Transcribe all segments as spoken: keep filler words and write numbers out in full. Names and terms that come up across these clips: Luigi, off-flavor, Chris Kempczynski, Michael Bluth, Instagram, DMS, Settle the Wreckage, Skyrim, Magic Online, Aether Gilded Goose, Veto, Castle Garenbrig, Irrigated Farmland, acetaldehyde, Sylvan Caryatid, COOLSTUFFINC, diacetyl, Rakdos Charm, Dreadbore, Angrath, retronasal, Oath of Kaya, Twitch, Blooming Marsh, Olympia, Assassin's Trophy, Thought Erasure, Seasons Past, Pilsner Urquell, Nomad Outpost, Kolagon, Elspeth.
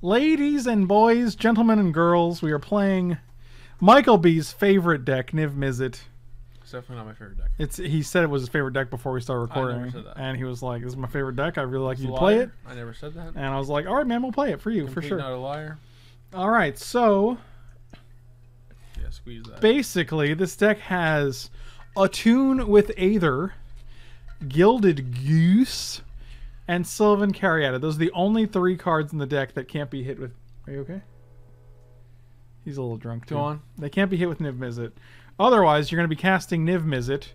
Ladies and boys, gentlemen and girls, we are playing Michael B's favorite deck, Niv-Mizzet. It's definitely not my favorite deck. It's he said it was his favorite deck before we started recording. I never said that. And he was like, "This is my favorite deck. I really like you to play it." I never said that. And I was like, "All right, man, we'll play it for you Complete, for sure." Not a liar. All right, so yeah, squeeze that. Basically, this deck has Attune with Aether, Gilded Goose, and Sylvan Caryatid. Those are the only three cards in the deck that can't be hit with... Are you okay? He's a little drunk, too. Go on. They can't be hit with Niv-Mizzet. Otherwise, you're going to be casting Niv-Mizzet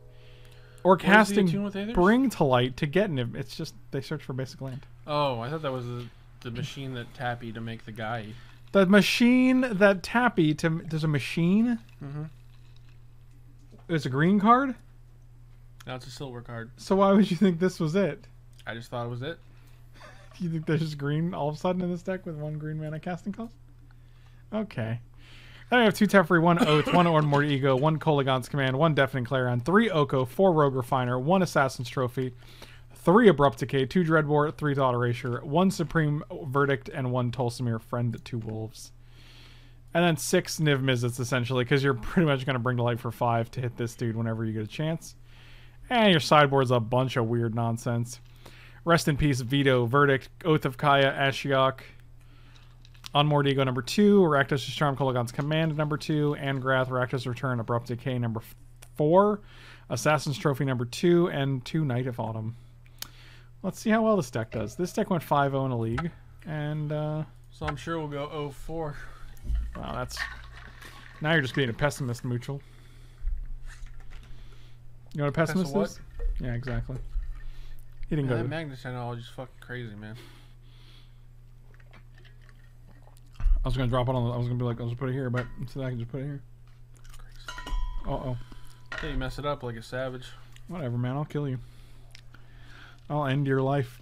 or casting Bring to Light to get Niv... It's just... They search for basic land. Oh, I thought that was the, the machine that Tappy to make the guy... The machine that Tappy to... There's a machine? Mm-hmm. It's a green card? No, it's a silver card. So why would you think this was it? I just thought it was it. You think there's just green all of a sudden in this deck with one green mana casting cost? Okay. Then I have two Teferi, one Oath, one Ornmored Ego, one Kolagon's Command, one Deafening Clarion, three Oko, four Rogue Refiner, one Assassin's Trophy, three Abrupt Decay, two Dreadbore, three Thought Erasure, one Supreme Verdict, and one Tolsimir, Friend to Wolves. And then six Niv-Mizzets, essentially, because you're pretty much going to Bring to Light for five to hit this dude whenever you get a chance. And your sideboard's a bunch of weird nonsense. Rest in peace, Veto, Verdict, Oath of Kaya, Ashiok, Unmoored Ego number two, Rakdos's Charm, Kolagon's Command number two, Angrath, Rakdos's Return, Abrupt Decay number four, Assassin's Trophy number two, and two Knight of Autumn. Let's see how well this deck does. This deck went five oh in a league, and uh, so I'm sure we'll go oh four. Wow, that's now you're just being a pessimist, Mutual. You know what a pessimist Pessim what? is? Yeah, exactly. He didn't man, go that Magnet Technology is fucking crazy, man. I was gonna drop it on. The, I was gonna be like, I'll just put it here, but instead I can just put it here. Uh oh. Hey, you mess it up like a savage. Whatever, man. I'll kill you. I'll end your life.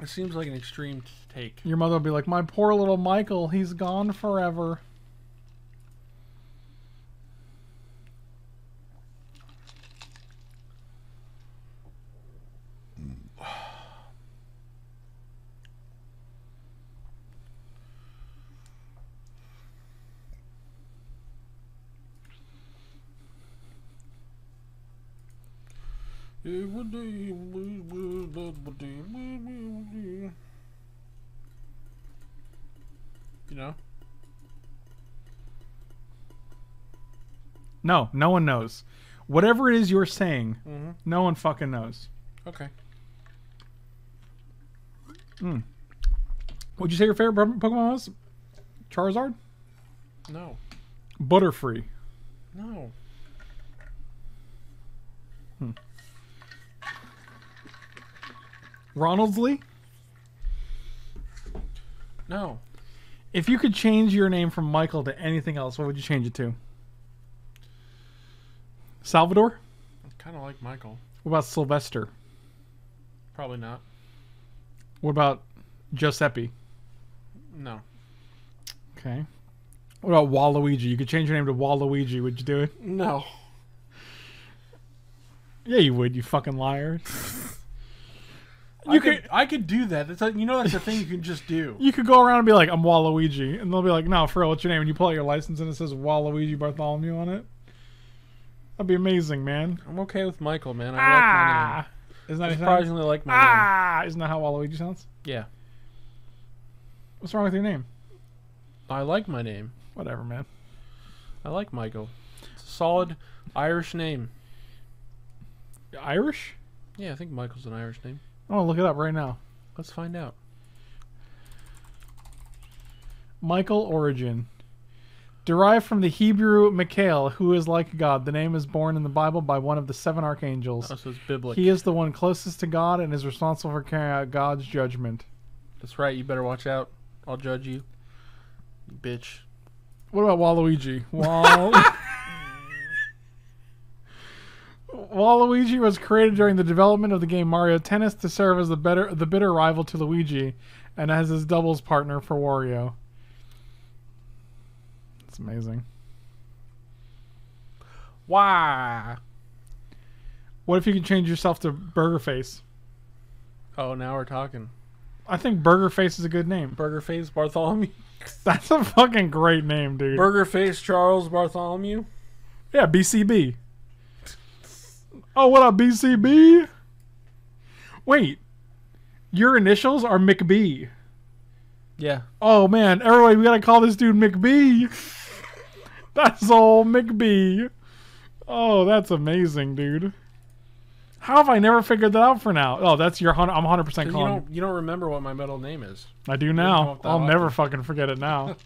It seems like an extreme take. Your mother will be like, my poor little Michael. He's gone forever. You know? No, no one knows. Whatever it is you're saying, mm-hmm. no one fucking knows. Okay. Mm. Would you say your favorite Pokemon was? Charizard? No. Butterfree? No. Hmm. Ronaldsley? No. If you could change your name from Michael to anything else, what would you change it to? Salvador? I kind of like Michael. What about Sylvester? Probably not. What about Giuseppe? No. Okay. What about Waluigi? You could change your name to Waluigi. Would you do it? No. Yeah, you would, you fucking liar. You I could, could, I could do that. That's like, you know, that's a thing you can just do. You could go around and be like, "I'm Waluigi," and they'll be like, "No, for real, what's your name?" And you pull out your license and it says Waluigi Bartholomew on it. That'd be amazing, man. I'm okay with Michael, man. I ah! like my name. Isn't that I surprisingly like my ah! name? Isn't that how Waluigi sounds? Yeah. What's wrong with your name? I like my name. Whatever, man. I like Michael. It's a solid Irish name. Irish? Yeah, I think Michael's an Irish name. I'm gonna look it up right now. Let's find out. Michael origin. Derived from the Hebrew Michael, who is like God. The name is born in the Bible by one of the seven archangels. Oh, so it's biblical. He is the one closest to God and is responsible for carrying out God's judgment. That's right. You better watch out. I'll judge you. You bitch. What about Waluigi? Wal... Waluigi was created during the development of the game Mario Tennis to serve as the better, the bitter rival to Luigi, and as his doubles partner for Wario. It's amazing. Why? What if you could change yourself to Burger Face? Oh, now we're talking. I think Burgerface is a good name. Burgerface Bartholomew. That's a fucking great name, dude. Burgerface Charles Bartholomew. Yeah, B C B. Oh, what up, B C B? Wait, your initials are McBee. Yeah. Oh man, Arrowhead, we gotta call this dude McBee. That's old McBee. Oh, that's amazing, dude. How have I never figured that out for now? Oh, that's your... I'm one hundred percent calling you. Don't, you don't remember what my middle name is. I do now. I'll often. never fucking forget it now.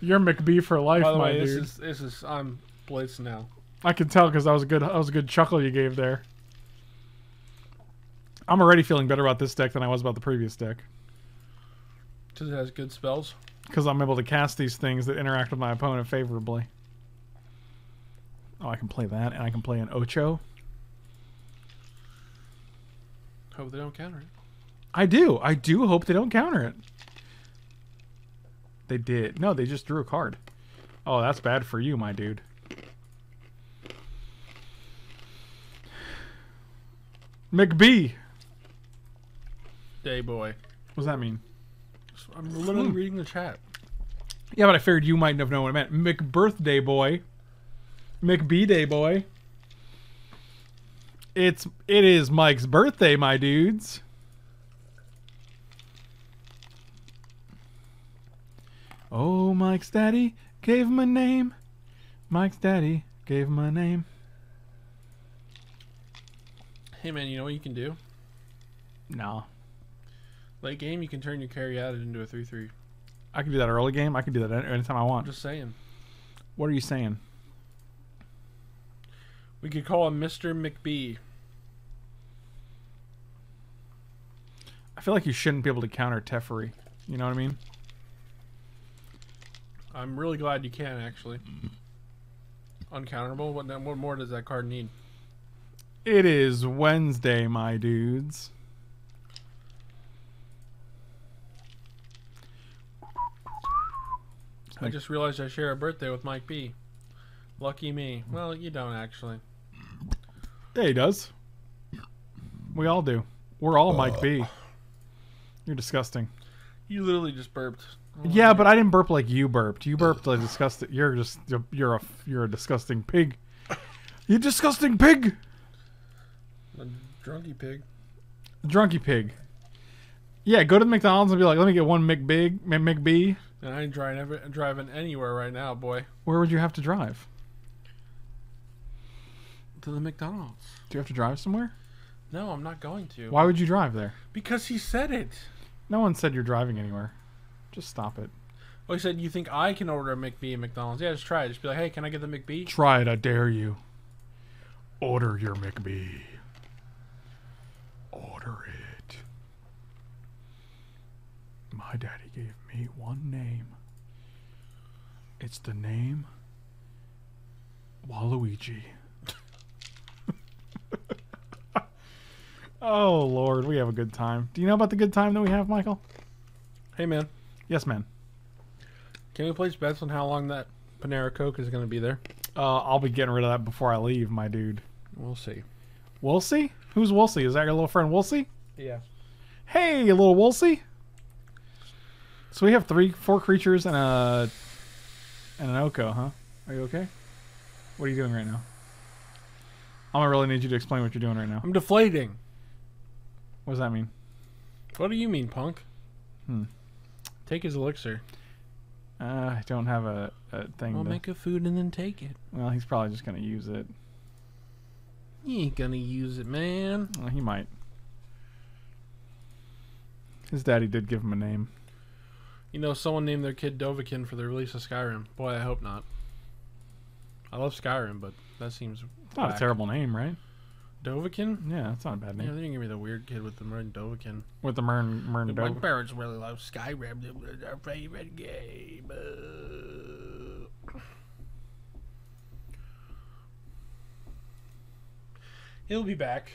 You're McBee for life, By the my way, dude. This is, this is... I'm Blitz now. I can tell because that was a good... that was a good chuckle you gave there. I'm already feeling better about this deck than I was about the previous deck. Because it has good spells? Because I'm able to cast these things that interact with my opponent favorably. Oh, I can play that, and I can play an Ocho. Hope they don't counter it. I do. I do hope they don't counter it. They did. No, they just drew a card. Oh, that's bad for you, my dude. McBee. Day boy. What does that mean? I'm literally hmm. reading the chat. Yeah, but I figured you might have known what I meant. McBirthday boy. McBee day boy. It's it is Mike's birthday, my dudes. Oh, Mike's daddy gave him a name. Mike's daddy gave him a name. Hey man, you know what you can do? No. Late game, you can turn your Caryatid into a three three. I can do that early game. I can do that anytime I want. I'm just saying. What are you saying? We could call him Mister McBee. I feel like you shouldn't be able to counter Teferi. You know what I mean? I'm really glad you can, actually. Uncounterable? What, what more does that card need? It is Wednesday, my dudes. I just realized I share a birthday with Mike B. Lucky me. Well, you don't, actually. Yeah, he does. We all do. We're all uh, Mike B. You're disgusting. You literally just burped. Oh, yeah, but I didn't burp like you burped. You burped like disgusting. You're just you're a you're a disgusting pig. You disgusting pig. A drunky pig. Drunky pig. Yeah, go to the McDonald's and be like, let me get one McBig, McB. And I ain't driving driving anywhere right now, boy. Where would you have to drive? To the McDonald's. Do you have to drive somewhere? No, I'm not going to. Why would you drive there? Because he said it. No one said you're driving anywhere. Just stop it. Well, he said, you think I can order a McBee at McDonald's? Yeah, just try it. Just be like, hey, can I get the McBee? Try it, I dare you. Order your McBee. Order it. My daddy gave me one name. It's the name Waluigi. Oh, Lord, we have a good time. Do you know about the good time that we have, Michael? Hey, man. Yes, man. Can we place bets on how long that Panera Coke is going to be there? Uh, I'll be getting rid of that before I leave, my dude. We'll see. We'll see? Who's We'll see? Is that your little friend We'll see? Yeah. Hey, little We'll see. So we have three, four creatures and a and an Oko, huh? Are you okay? What are you doing right now? I'm going to really need you to explain what you're doing right now. I'm deflating. What does that mean? What do you mean, punk? Hmm. Take his elixir. Uh, I don't have a, a thing. We'll to... make a food and then take it. Well, he's probably just going to use it. He ain't going to use it, man. Well, he might. His daddy did give him a name. You know, someone named their kid Dovahkiin for the release of Skyrim. Boy, I hope not. I love Skyrim, but that seems... It's not whack. A terrible name, right? Dovahkiin? Yeah, that's not a bad name. Yeah, they didn't give me the weird kid with the Mern Dovahkiin. With the Mern Mern Dovahkiin. My parents really love Skyrim. It was our favorite game. Uh... He'll be back.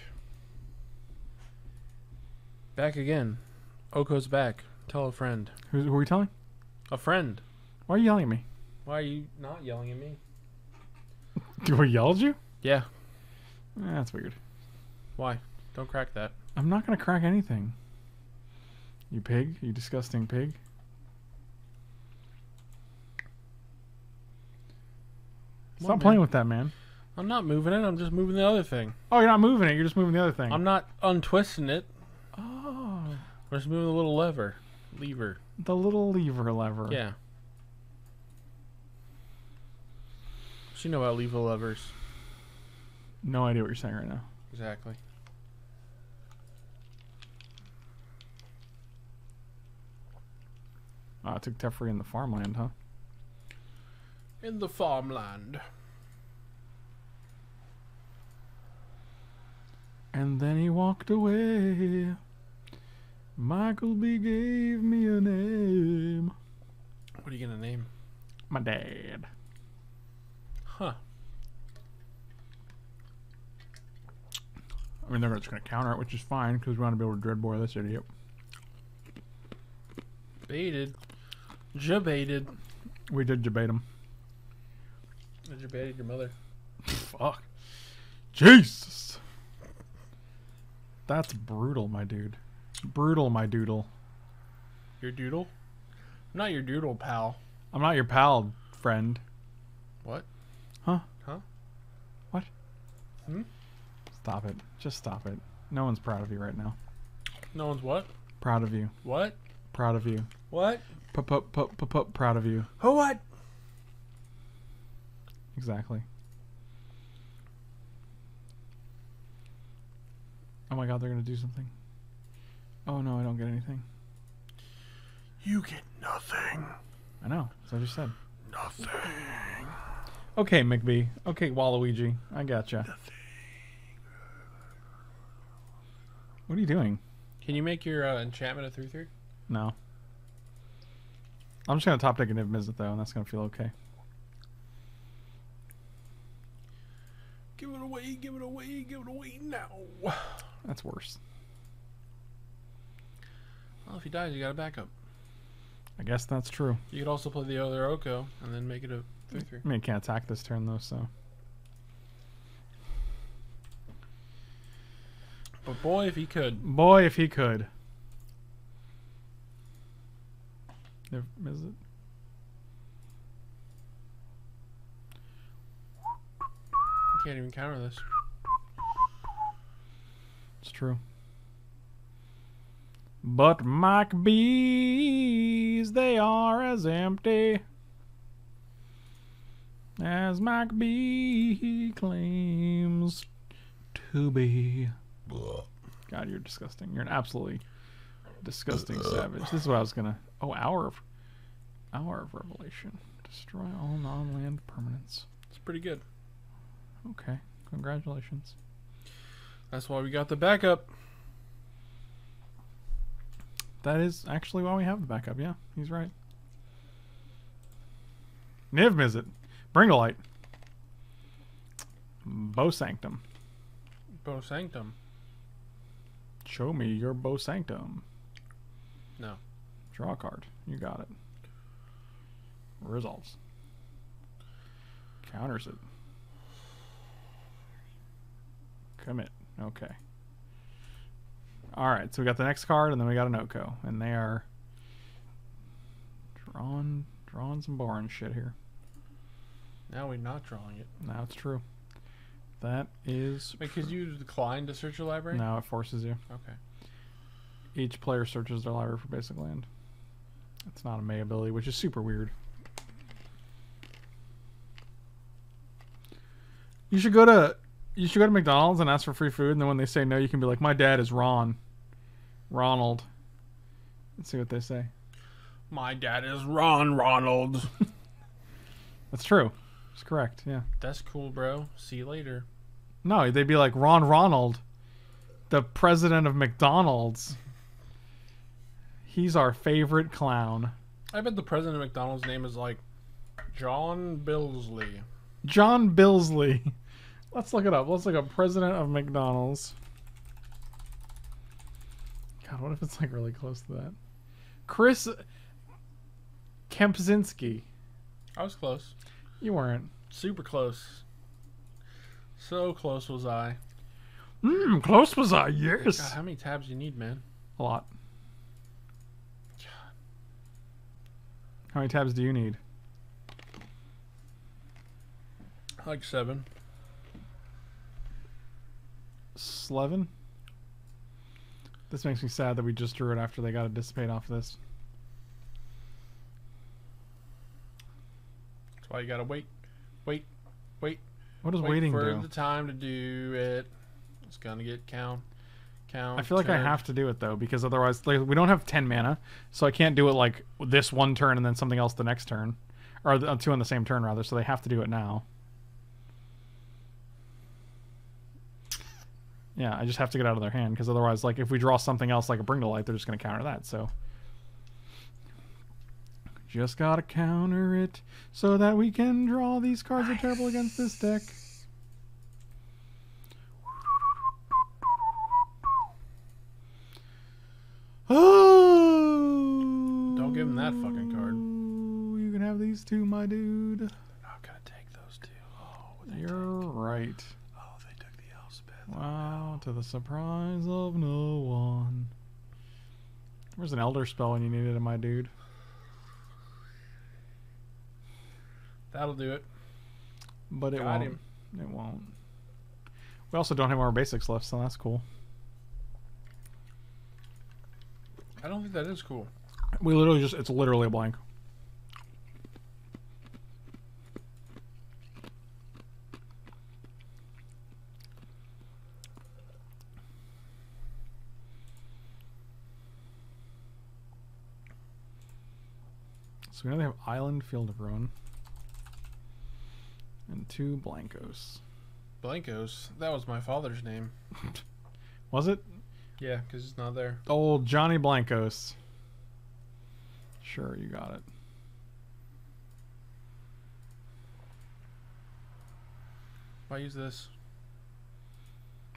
Back again. Oko's back. Tell a friend. Who, who are you telling? A friend. Why are you yelling at me? Why are you not yelling at me? Do I yell at you? Yeah. Eh, that's weird. Why? Don't crack that. I'm not going to crack anything. You pig, you disgusting pig. Stop what, playing with that, man. I'm not moving it. I'm just moving the other thing. Oh, you're not moving it. You're just moving the other thing. I'm not untwisting it. Oh. I'm just moving the little lever. Lever. The little lever lever. Yeah. What you know about lever levers? No idea what you're saying right now. Exactly. Oh, I took Teferi in the farmland, huh? In the farmland. And then he walked away. Michael B. gave me a name. What are you going to name? My dad. Huh. I mean, they're just going to counter it, which is fine, because we want to be able to Dreadbore this idiot. Baited. Jebaited. We did debate him. I debated your mother. Fuck. Jesus. That's brutal, my dude. Brutal, my doodle. Your doodle? I'm not your doodle, pal. I'm not your pal, friend. What? Huh? Huh? What? Hmm? Stop it. Just stop it. No one's proud of you right now. No one's what? Proud of you. What? Proud of you. What? P-p-p-p-p-p- proud of you. Who what? Exactly. Oh my god, they're gonna do something. Oh no, I don't get anything. You get nothing. I know, that's what I just said. Nothing. Okay, McBee. Okay, Waluigi. I gotcha. Nothing. What are you doing? Can you make your uh, enchantment a three three? No. I'm just gonna top deck a Niv-Mizzet though, and that's gonna feel okay. Give it away, give it away, give it away now. That's worse. Well, if he dies, you got a backup. I guess that's true. You could also play the other Oko and then make it a three three. I mean, you can't attack this turn, though, so. But boy, if he could. Boy, if he could. Niv-Mizzet. Can't even counter this. It's true. But Mike B's, they are as empty as Mike B claims to be. God, you're disgusting. You're an absolutely disgusting savage. This is what I was gonna. Oh, hour of hour of revelation. Destroy all non-land permanents. It's pretty good. Okay, congratulations. That's why we got the backup. That is actually why we have the backup, yeah. He's right. Niv-Mizzet. Bring to Light. Bo Sanctum. Bo Sanctum? Show me your Bo Sanctum. No. Draw a card. You got it. Resolves. Counters it. Commit. Okay. Alright, so we got the next card, and then we got an Oko. And they are drawing, drawing some boring shit here. Now we're not drawing it. No, it's true. That is Wait, true. Because you decline to search your library? No, it forces you. Okay. Each player searches their library for basic land. It's not a May ability, which is super weird. You should go to... You should go to McDonald's and ask for free food, and then when they say no, you can be like, my dad is Ron. Ronald. Let's see what they say. My dad is Ron Ronald. That's true. It's correct, yeah. That's cool, bro. See you later. No, they'd be like, Ron Ronald, the president of McDonald's. He's our favorite clown. I bet the president of McDonald's name is like John Billsley. John Billsley. Let's look it up. Let's look up president of McDonald's. God, what if it's like really close to that? Chris Kempczynski. I was close. You weren't. Super close. So close was I. Mmm, close was I, yes. God, how many tabs do you need, man? A lot. How many tabs do you need? Like seven. Slevin? This makes me sad that we just drew it after they got to dissipate off this. That's why you gotta wait, wait, wait. What is wait waiting for do? The time to do it? It's gonna get count, count. I feel like ten. I have to do it though, because otherwise, like, we don't have ten mana, so I can't do it like this one turn and then something else the next turn, or the, two on the same turn rather. So they have to do it now. Yeah, I just have to get out of their hand, because otherwise, like, if we draw something else like a Bring to Light, they're just going to counter that, so. Just got to counter it so that we can draw these cards that are terrible against this deck. Oh! Don't give them that fucking card. You can have these two, my dude. They're not going to take those two. Oh, you're take? right. Wow, to the surprise of no one. Where's an Elder Spell when you need it, my dude? That'll do it. But it Got won't. Him. It won't. We also don't have more basics left, so that's cool. I don't think that is cool. We literally just, it's literally a blank. So we know they have Island, Field of Ruin, and two Blancos. Blancos? That was my father's name. Was it? Yeah, because it's not there. Old Johnny Blancos. Sure, you got it. Why use this?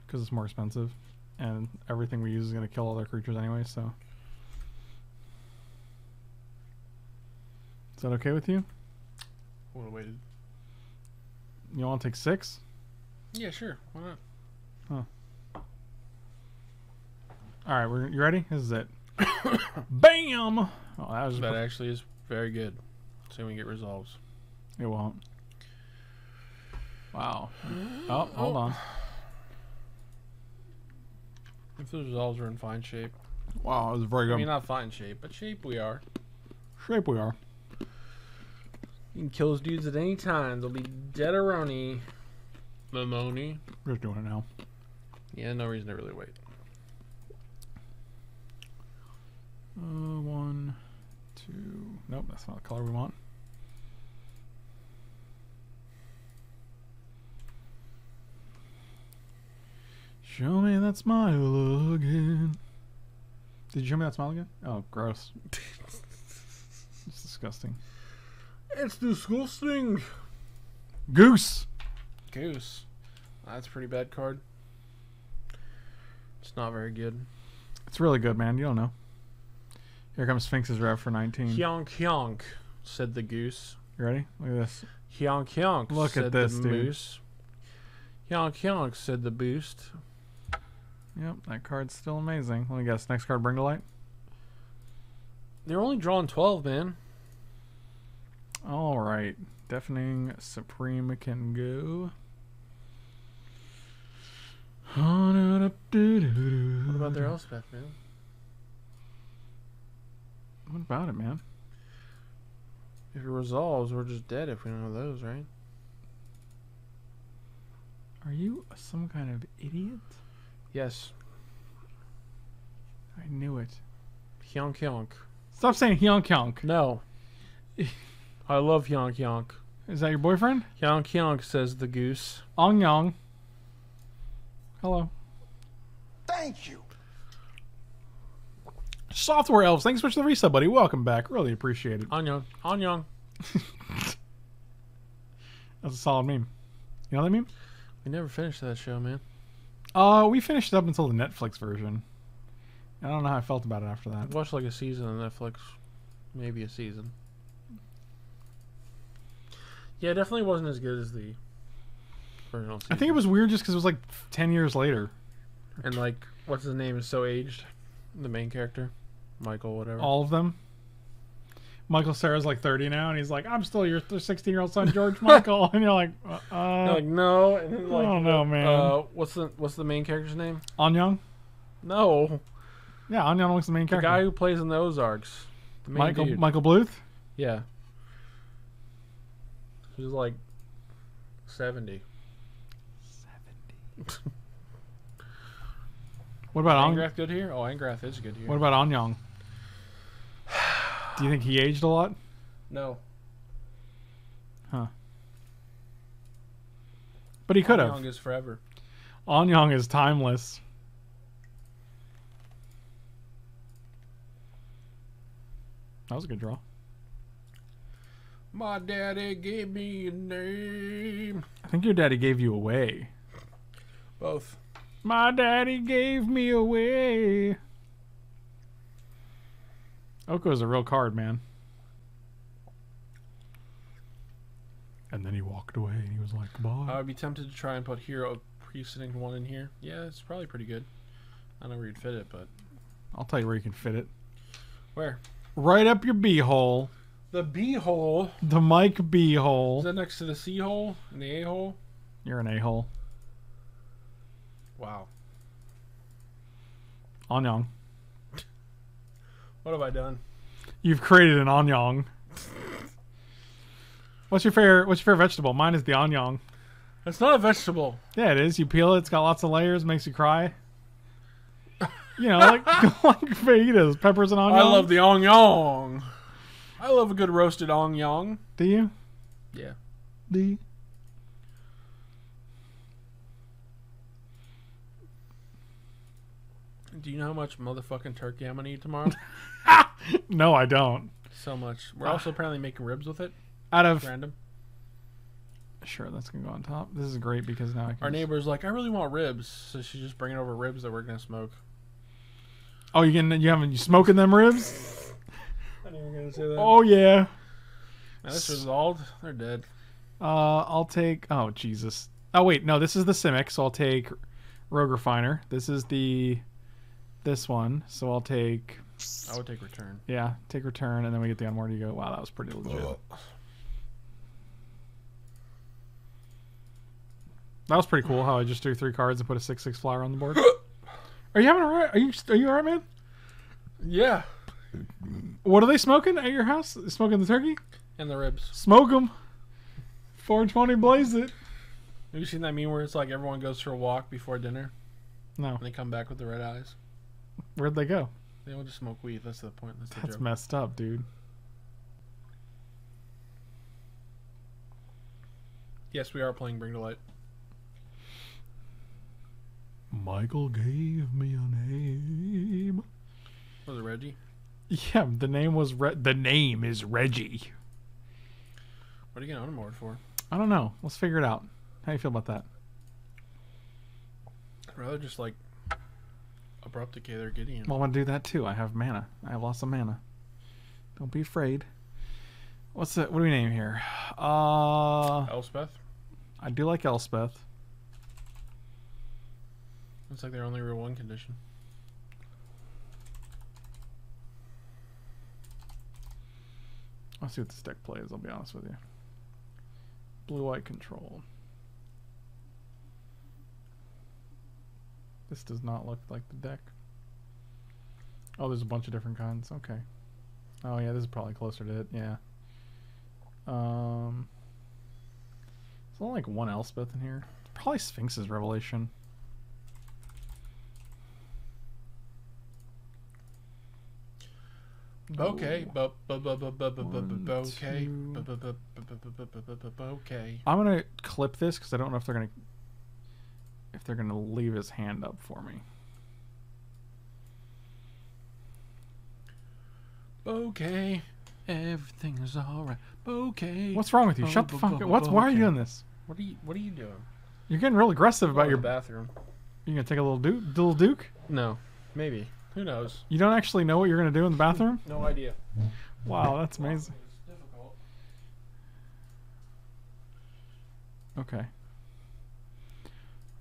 Because it's more expensive, and everything we use is going to kill all their creatures anyway, so... Is that okay with you? I would have waited. You want to take six? Yeah, sure. Why not? Huh. All right, we're you ready? This is it. Bam! Oh, that was that actually is very good. So we get resolves. It won't. Wow. Oh, hold oh. on. If those resolves are in fine shape. Wow, it was very good. I mean, not fine shape, but shape we are. Shape we are. You can kill those dudes at any time. They'll be dead-a-roni. Mamoni. We're doing it now. Yeah, no reason to really wait. Uh, one, two... Nope, that's not the color we want. Show me that smile again. Did you show me that smile again? Oh, gross. It's disgusting. It's disgusting. Goose. Goose. That's a pretty bad card. It's not very good. It's really good, man. You don't know. Here comes Sphinx's Rev for nineteen. Hyonk, hyonk, said the goose. You ready? Look at this. Hyonk, hyonk, Look said at this, the dude. moose. Hyonk, hyonk, said the boost. Yep, that card's still amazing. Let me guess. Next card, Bring to Light? They're only drawing twelve, man. All right, Deafening Supreme can go. What about their Elspeth, man? What about it, man? If it resolves, we're just dead if we don't have those, right? Are you some kind of idiot? Yes. I knew it. Hyonk Hyonk. Stop saying Hyonk Hyonk. No. I love Yonk Yonk. Is that your boyfriend? Yonk Yonk, says the goose. Ong Yong. Hello. Thank you. Software Elves, thanks so much for the resub, buddy. Welcome back. Really appreciate it. Ong Yong. Ong Yong. That's a solid meme. You know that meme? We never finished that show, man. Uh, we finished it up until the Netflix version. I don't know how I felt about it after that. I watched like a season on Netflix. Maybe a season. Yeah, it definitely wasn't as good as the original season. I think it was weird just because it was like ten years later. And like, what's his name is so aged? The main character? Michael, whatever. All of them? Michael Cera's like thirty now, and he's like, I'm still your sixteen-year-old son, George Michael. And you're like, uh, you're like, no. And then like, I don't know, man. Uh, what's the what's the main character's name? Anyang? No. Yeah, Anyang was the main character. The guy who plays in the Ozarks. The Michael dude. Michael Bluth? Yeah. He's like seventy. Seventy. What about Angrath? Ang good here? Oh, Angrath is good here. What about Anyang? Do you think he aged a lot? No. Huh. But he could have. Anyang is forever. Anyang is timeless. That was a good draw. My daddy gave me a name. I think your daddy gave you away. Both. My daddy gave me away. Oko is a real card, man. And then he walked away and he was like, bye. I would be tempted to try and put Hero Precinct one in here. Yeah, it's probably pretty good. I don't know where you'd fit it, but... I'll tell you where you can fit it. Where? Right up your b-hole. The b-hole? The Mike b-hole. Is that next to the c-hole and the a-hole? You're an a-hole. Wow. Anyang. What have I done? You've created an Anyang. What's your favorite? What's your favorite vegetable? Mine is the Anyang. That's not a vegetable. Yeah, it is. You peel it. It's got lots of layers. Makes you cry. You know, like like fajitas, peppers, and Anyang. I love the Anyang. I love a good roasted Anyang. Do you? Yeah. Do you? Do you know how much motherfucking turkey I'm gonna eat tomorrow? No, I don't. So much. We're uh, also apparently making ribs with it. Out of random. Sure, that's gonna go on top. This is great because now I can. Our neighbor's like, I really want ribs, so she's just bringing over ribs that we're gonna smoke. Oh, you getting? You having? You smoking them ribs? I'm not even gonna say that. Oh yeah. Now, this is all. They're dead. Uh, I'll take. Oh Jesus. Oh wait, no. This is the Simic, so I'll take Rogue Refiner. This is the. This one, so I'll take. I would take return. Yeah, take return, and then we get the unward ego. Wow, that was pretty legit. Ugh. That was pretty cool. How I just threw three cards and put a six six flyer on the board. Are you having a right? Are you are you alright, man? Yeah. What are they smoking at your house? Smoking the turkey and the ribs. Smoke them. four twenty, blaze it. Have you seen that meme where it's like everyone goes for a walk before dinner? No. And they come back with the red eyes. Where'd they go? They all just smoke weed. That's the point. That's, the That's messed up, dude. Yes, we are playing Bring to Light. Michael gave me a name. Was it Reggie? Yeah, the name was Re the name is Reggie. What are you getting on board for? I don't know. Let's figure it out. How do you feel about that? I'd rather just like Abrupt Decay there, Gideon. Well, I want to do that too. I have mana. I have lots of mana. Don't be afraid. What's the, what do we name here? Uh, Elspeth. I do like Elspeth. Looks like their only real one condition. I'll see what this deck plays, I'll be honest with you. Blue-white control. This does not look like the deck. Oh, there's a bunch of different kinds. Okay. Oh, yeah, this is probably closer to it. Yeah. Um, there's only like one Elspeth in here. It's probably Sphinx's Revelation. Okay. Okay. Okay. I'm going to clip this because I don't know if they're going to... if they're going to leave his hand up for me. Bouquet. Everything is alright. Bouquet. What's wrong with you? Bo Shut the fuck up. What's, why are you doing this? What are you, what are you doing? You're getting real aggressive about your bathroom. You're going to take a little duke, little duke? No. Maybe. Who knows? You don't actually know what you're going to do in the bathroom? No idea. Wow, that's amazing. It's difficult. Okay.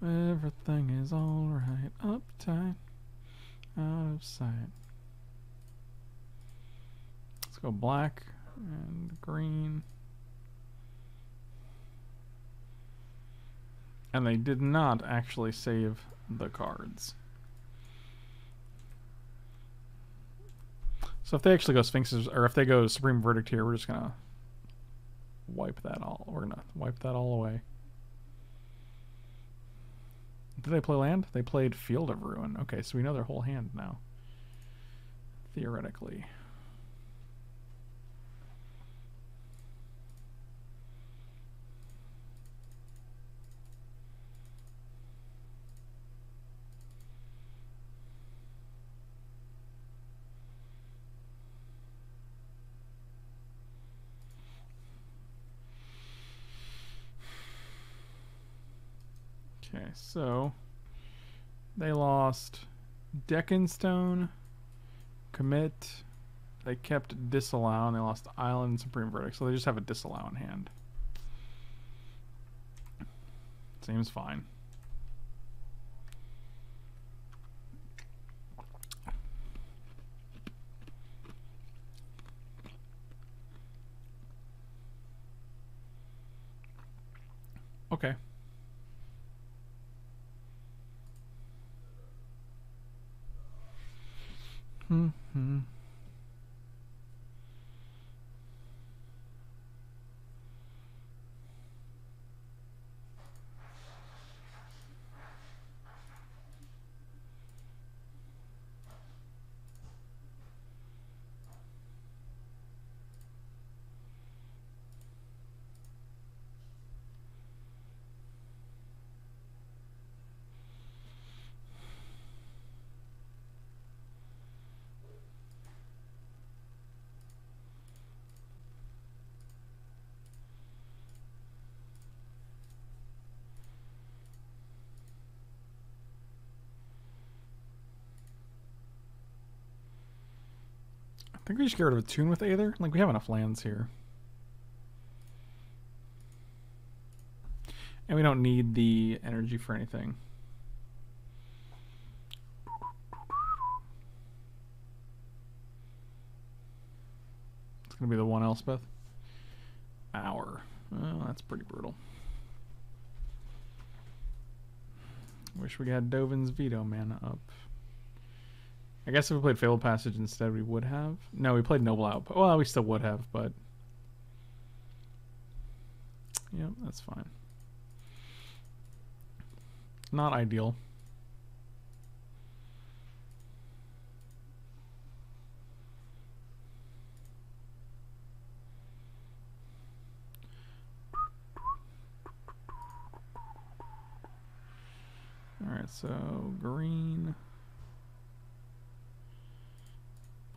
Everything is alright, uptight, out of sight. Let's go black. and green. And they did not actually save the cards. So if they actually go Sphinx's, or if they go Supreme Verdict here, we're just gonna wipe that all. We're gonna wipe that all away. Did they play land? They played Field of Ruin. Okay, so we know their whole hand now. Theoretically. Okay, so they lost Deccan Stone, Commit, they kept Disallow, and they lost Island and Supreme Verdict, so they just have a Disallow in hand. Seems fine. Okay. Mm-hmm. I think we should get rid of a tune with Aether. Like, we have enough lands here. And we don't need the energy for anything. It's going to be the one Elspeth. Hour. Oh, that's pretty brutal. Wish we had Dovin's Veto mana up. I guess if we played Fabled Passage instead, we would have. No, we played Noble Outpost. Well, we still would have, but... Yep, that's fine. Not ideal. Alright, so green...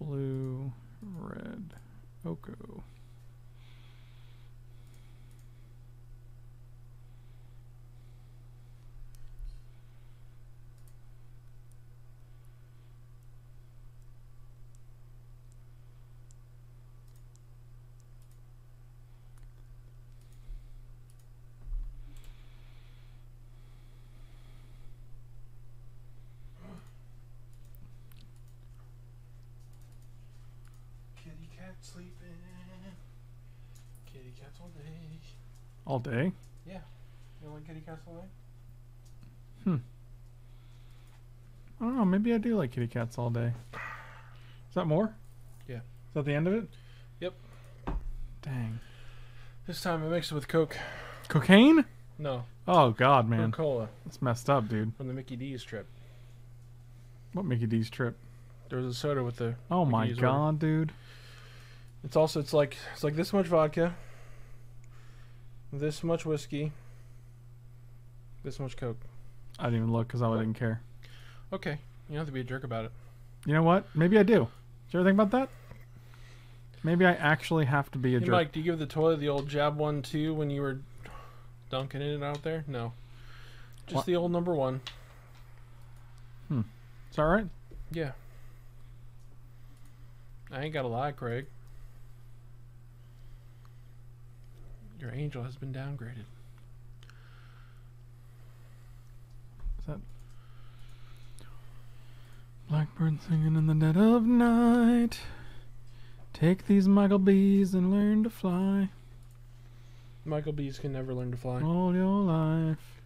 blue, red, Oko. Sleeping, kitty cats all day. All day? Yeah. You don't like kitty cats all day? Hmm. I don't know. Maybe I do like kitty cats all day. Is that more? Yeah. Is that the end of it? Yep. Dang. This time I mixed it with coke. Cocaine? No. Oh God, man. Coca-Cola. That's messed up, dude. From the Mickey D's trip. What Mickey D's trip? There was a soda with the. Oh my God, dude. It's also, it's like, it's like this much vodka, this much whiskey, this much Coke. I didn't even look because I didn't care. Okay. You don't have to be a jerk about it. You know what? Maybe I do. Did you ever think about that? Maybe I actually have to be a hey, jerk. Mike, do you give the toilet the old jab one, two when you were dunking in and out there? No. Just what? The old number one. Hmm. It's all right? Yeah. I ain't got a lie, Craig. Your angel has been downgraded. Is that blackbird singing in the dead of night? Take these Michael B's and learn to fly. Michael B's can never learn to fly. All your life,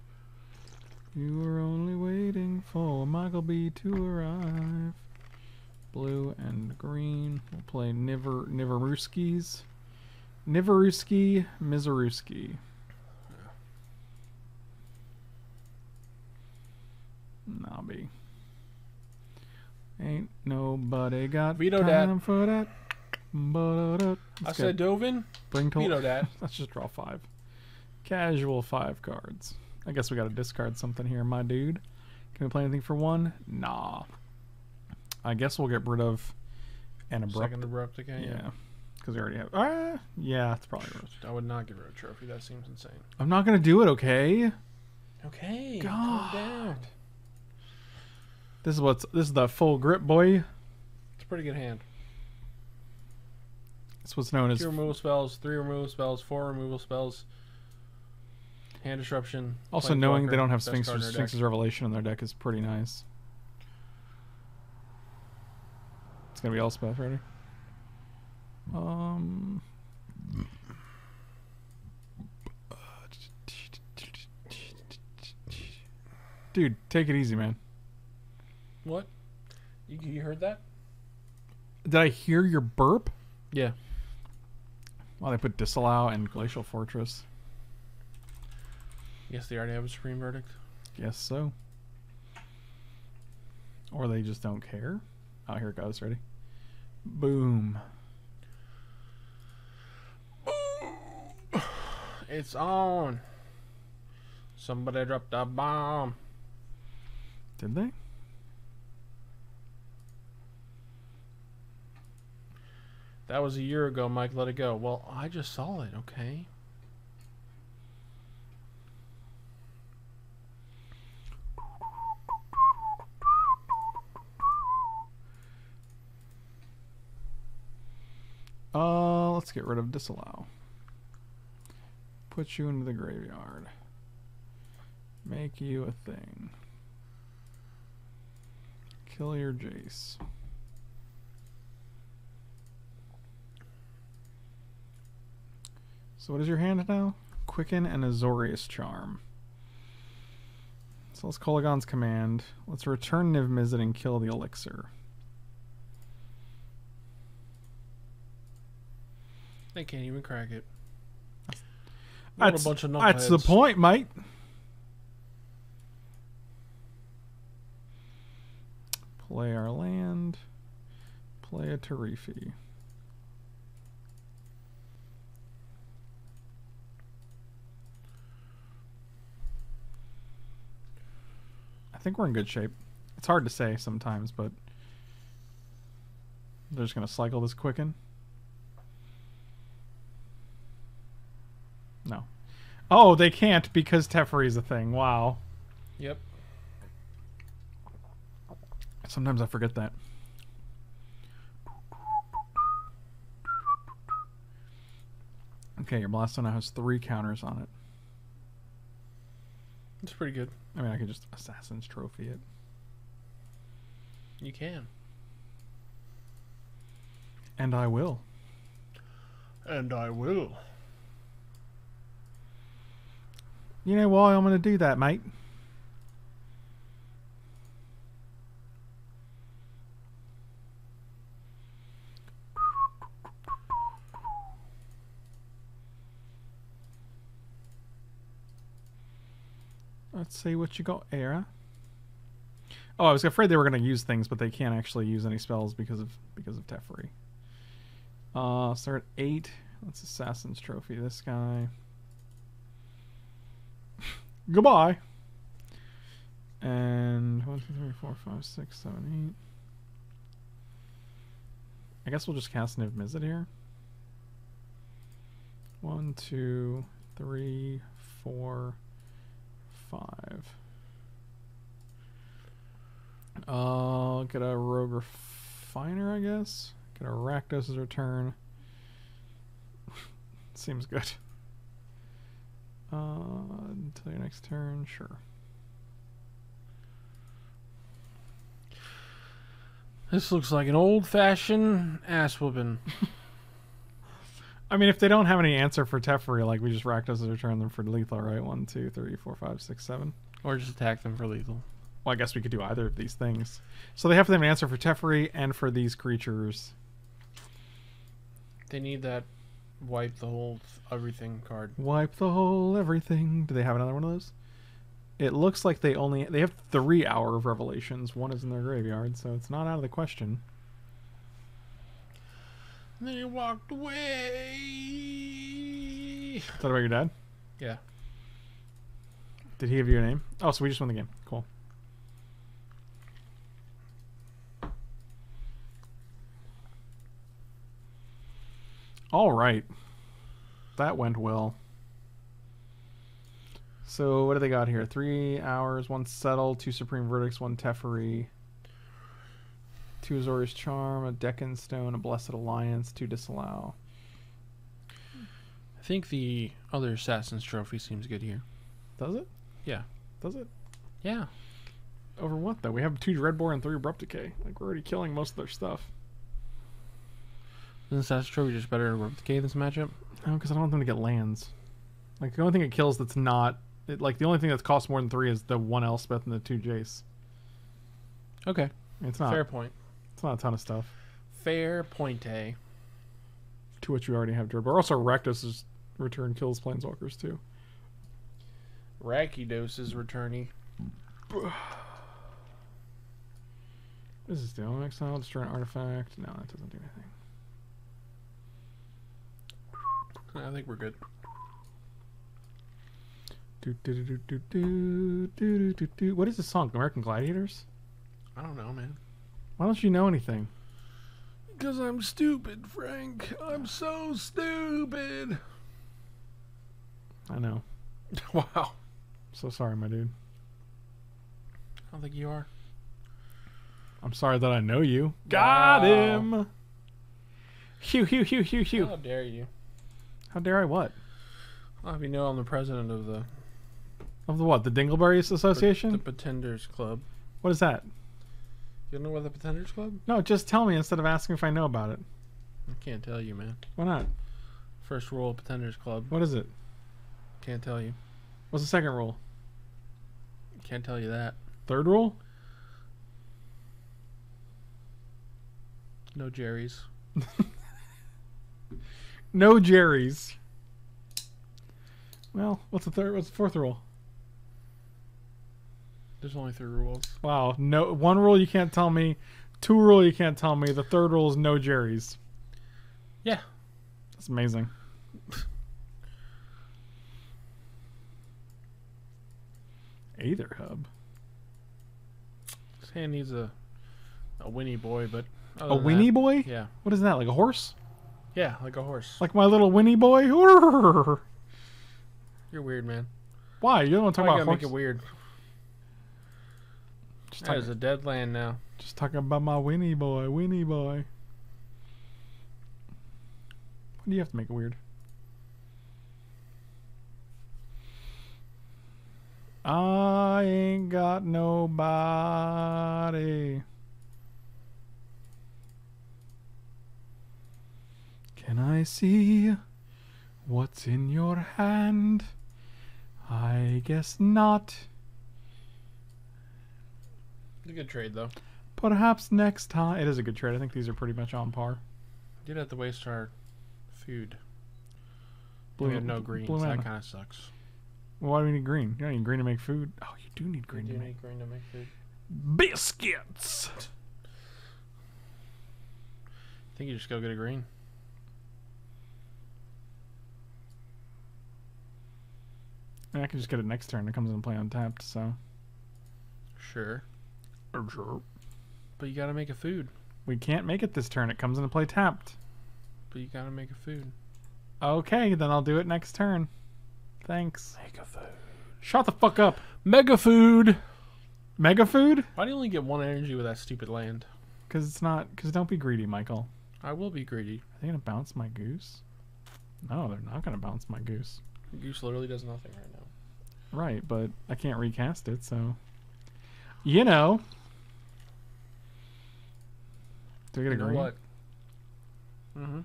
you were only waiting for Michael B to arrive. Blue and green. We'll play Niver Niveruski's. Niveruski, Mizeruski. Nobby. Ain't nobody got Veto time dat. for that. I said Dovin. Bring to Veto dat. Let's just draw five. Casual five cards. I guess we got to discard something here, my dude. Can we play anything for one? Nah. I guess we'll get rid of an abrupt. Second abrupt again. Yeah. Because we already have. Ah, yeah, it's probably worth it. I would not give her a trophy. That seems insane. I'm not gonna do it. Okay. Okay. God. Calm down. This is what's. This is the full grip, boy. It's a pretty good hand. It's what's known Two as two removal spells, three removal spells, four removal spells. Hand disruption. Also, knowing Walker, they don't have Sphinx's, Sphinx's Revelation in their deck is pretty nice. It's gonna be Elspeth, right? Um. Dude, take it easy, man. What? You, you heard that? Did I hear your burp? Yeah. Well, they put Disallow and Glacial Fortress. Yes, they already have a Supreme Verdict. Yes, so. Or they just don't care. Oh, here it goes. Ready? Boom. It's on. Somebody dropped a bomb. Did they? That was a year ago, Mike. Let it go. Well, I just saw it, okay? Uh, let's get rid of Disallow. Put you into the graveyard. Make you a thing. Kill your Jace. So what is your hand now? Quicken and Azorius Charm. So let's Kolagon's Command. Let's return Niv-Mizzet and kill the Elixir. They can't even crack it. That's, a bunch of that's the point, mate. Play our land. Play a Tarifi. I think we're in good shape. It's hard to say sometimes, but they're just going to cycle this Quicken. No. Oh, they can't because Teferi is a thing. Wow. Yep. Sometimes I forget that. Okay, your Blasto now has three counters on it. It's pretty good. I mean, I could just Assassin's Trophy it. You can. And I will. And I will. You know why I'm going to do that, mate? Let's see what you got, Era. Oh, I was afraid they were going to use things, but they can't actually use any spells because of because of Teferi. Uh, start at eight. Let's Assassin's Trophy this guy. Goodbye. And one, two, three, four, five, six, seven, eight. I guess we'll just cast Niv-Mizzet here. one, two, three, four, five. I'll uh, get a Rogue Refiner, I guess. Get a Rakdos's Return. Seems good. Uh, until your next turn, sure. This looks like an old-fashioned ass whooping. I mean, if they don't have any answer for Teferi, like, we just Rakdos to return them for lethal, right? One, two, three, four, five, six, seven. Or just attack them for lethal. Well, I guess we could do either of these things. So they have to have an answer for Teferi and for these creatures. They need that wipe the whole everything card. Wipe the whole everything. Do they have another one of those? It looks like they only... They have three Hour of Revelations. One is in their graveyard, so it's not out of the question. And then he walked away. Is that about your dad? Yeah. Did he give you a name? Oh, so we just won the game. Cool. All right. That went well. So what do they got here? Three hours, one settle, two Supreme Verdicts, one Teferi, two Azorius Charm, a Deccan Stone, a Blessed Alliance, two Disallow. I think the other Assassin's Trophy seems good here. Does it? Yeah. Does it? Yeah. Over what, though? We have two Dreadbore and three Abrupt Decay. Like, we're already killing most of their stuff. Isn't Assassin's Trophy just better Abrupt Decay this matchup? No, because I don't want them to get lands. Like, the only thing it kills that's not... It, like, the only thing that's cost more than three is the one Elspeth and the two Jace. Okay. It's not... Fair point. It's not a ton of stuff. Fair point, eh? To which you already have Dreadbore. Also, Rakdos's Return kills Planeswalkers, too. Rakdos' Returny. This is still exile, destroy an artifact. No, that doesn't do anything. I think we're good. Do, do, do, do, do, do, do, do. What is this song? American Gladiators? I don't know, man. Why don't you know anything? Because I'm stupid, Frank. I'm so stupid. I know. Wow. So sorry, my dude. I don't think you are. I'm sorry that I know you. Got wow. him. Hew, hew, hew, hew, hew. How dare you? How dare I what? I'll have you know I'm the president of the... Of the what? The Dingleberries Association? The Pretenders Club. What is that? You don't know what the Pretenders Club? No, just tell me instead of asking if I know about it. I can't tell you, man. Why not? First rule of Pretenders Club. What is it? Can't tell you. What's the second rule? Can't tell you that. Third rule? No Jerry's. No Jerry's. Well, what's the third? What's the fourth rule? There's only three rules. Wow. No, one rule you can't tell me. Two rule you can't tell me. The third rule is no Jerry's. Yeah. That's amazing. Aether Hub. This hand needs a a Winnie boy, but a Winnie that, boy? Yeah. What is that? Like a horse? Yeah, like a horse. Like my little Winnie boy. You're weird, man. Why? You don't want to talk about horse. Make it weird. Just that talk, is a dead land now. Just talking about my Winnie boy, Winnie boy. Why do you have to make it weird? I ain't got nobody. Can I see what's in your hand? I guess not. It's a good trade, though. Perhaps next time. It is a good trade. I think these are pretty much on par. Did have to waste our food. Blue, we had no greens. Blue that kind of sucks. Well, why do we need green? You don't need green to make food. Oh, you do need green, do to, make. need green to make food. Biscuits! I think you just go get a green. And I can just get it next turn. It comes in play untapped, so. Sure. Sure. But you gotta make a food. We can't make it this turn. It comes into play tapped. But you gotta make a food. Okay, then I'll do it next turn. Thanks. Mega food. Shut the fuck up. Mega food. Mega food? Why do you only get one energy with that stupid land? Because it's not. Because don't be greedy, Michael. I will be greedy. Are they gonna bounce my goose? No, they're not gonna bounce my goose. The goose literally does nothing right now. Right, but I can't recast it, so. You know. Do I get you a green? What? Mm-hmm.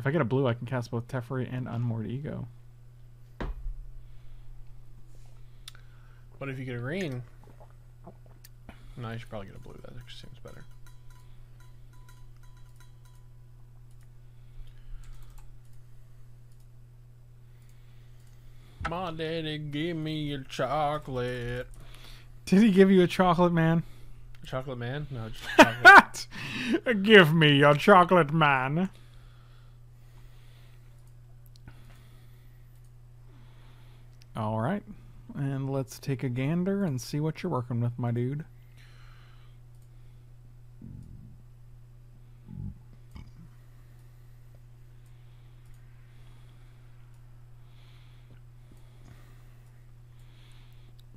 If I get a blue, I can cast both Teferi and Unmoored Ego. What if you get a green? No, you should probably get a blue. That actually seems better. My daddy give me a chocolate. Did he give you a chocolate man? A chocolate man? No, just chocolate. Give me your chocolate man. All right. And let's take a gander and see what you're working with, my dude.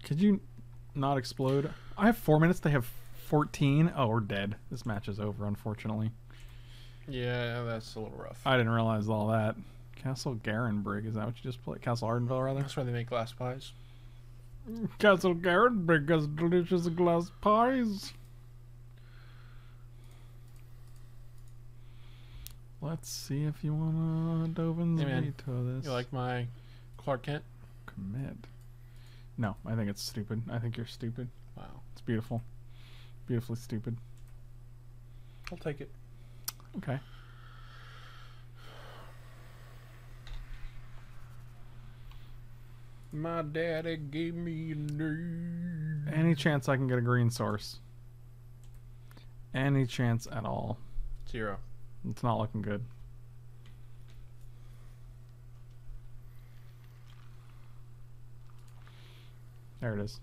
Could you not explode? I have four minutes. They have fourteen. Oh, we're dead. This match is over, unfortunately. Yeah, that's a little rough. I didn't realize all that. Castle Garenbrig. Is that what you just played? Castle Ardenville, rather? That's where they make glass pies. Castle Garenbrig has delicious glass pies. Let's see if you want to Dovin's Veto this. You like my Clark Kent? Commit. No, I think it's stupid. I think you're stupid. Wow. It's beautiful. Beautifully stupid. I'll take it. Okay. My daddy gave me a name. Any chance I can get a green source? Any chance at all? Zero. It's not looking good. There it is.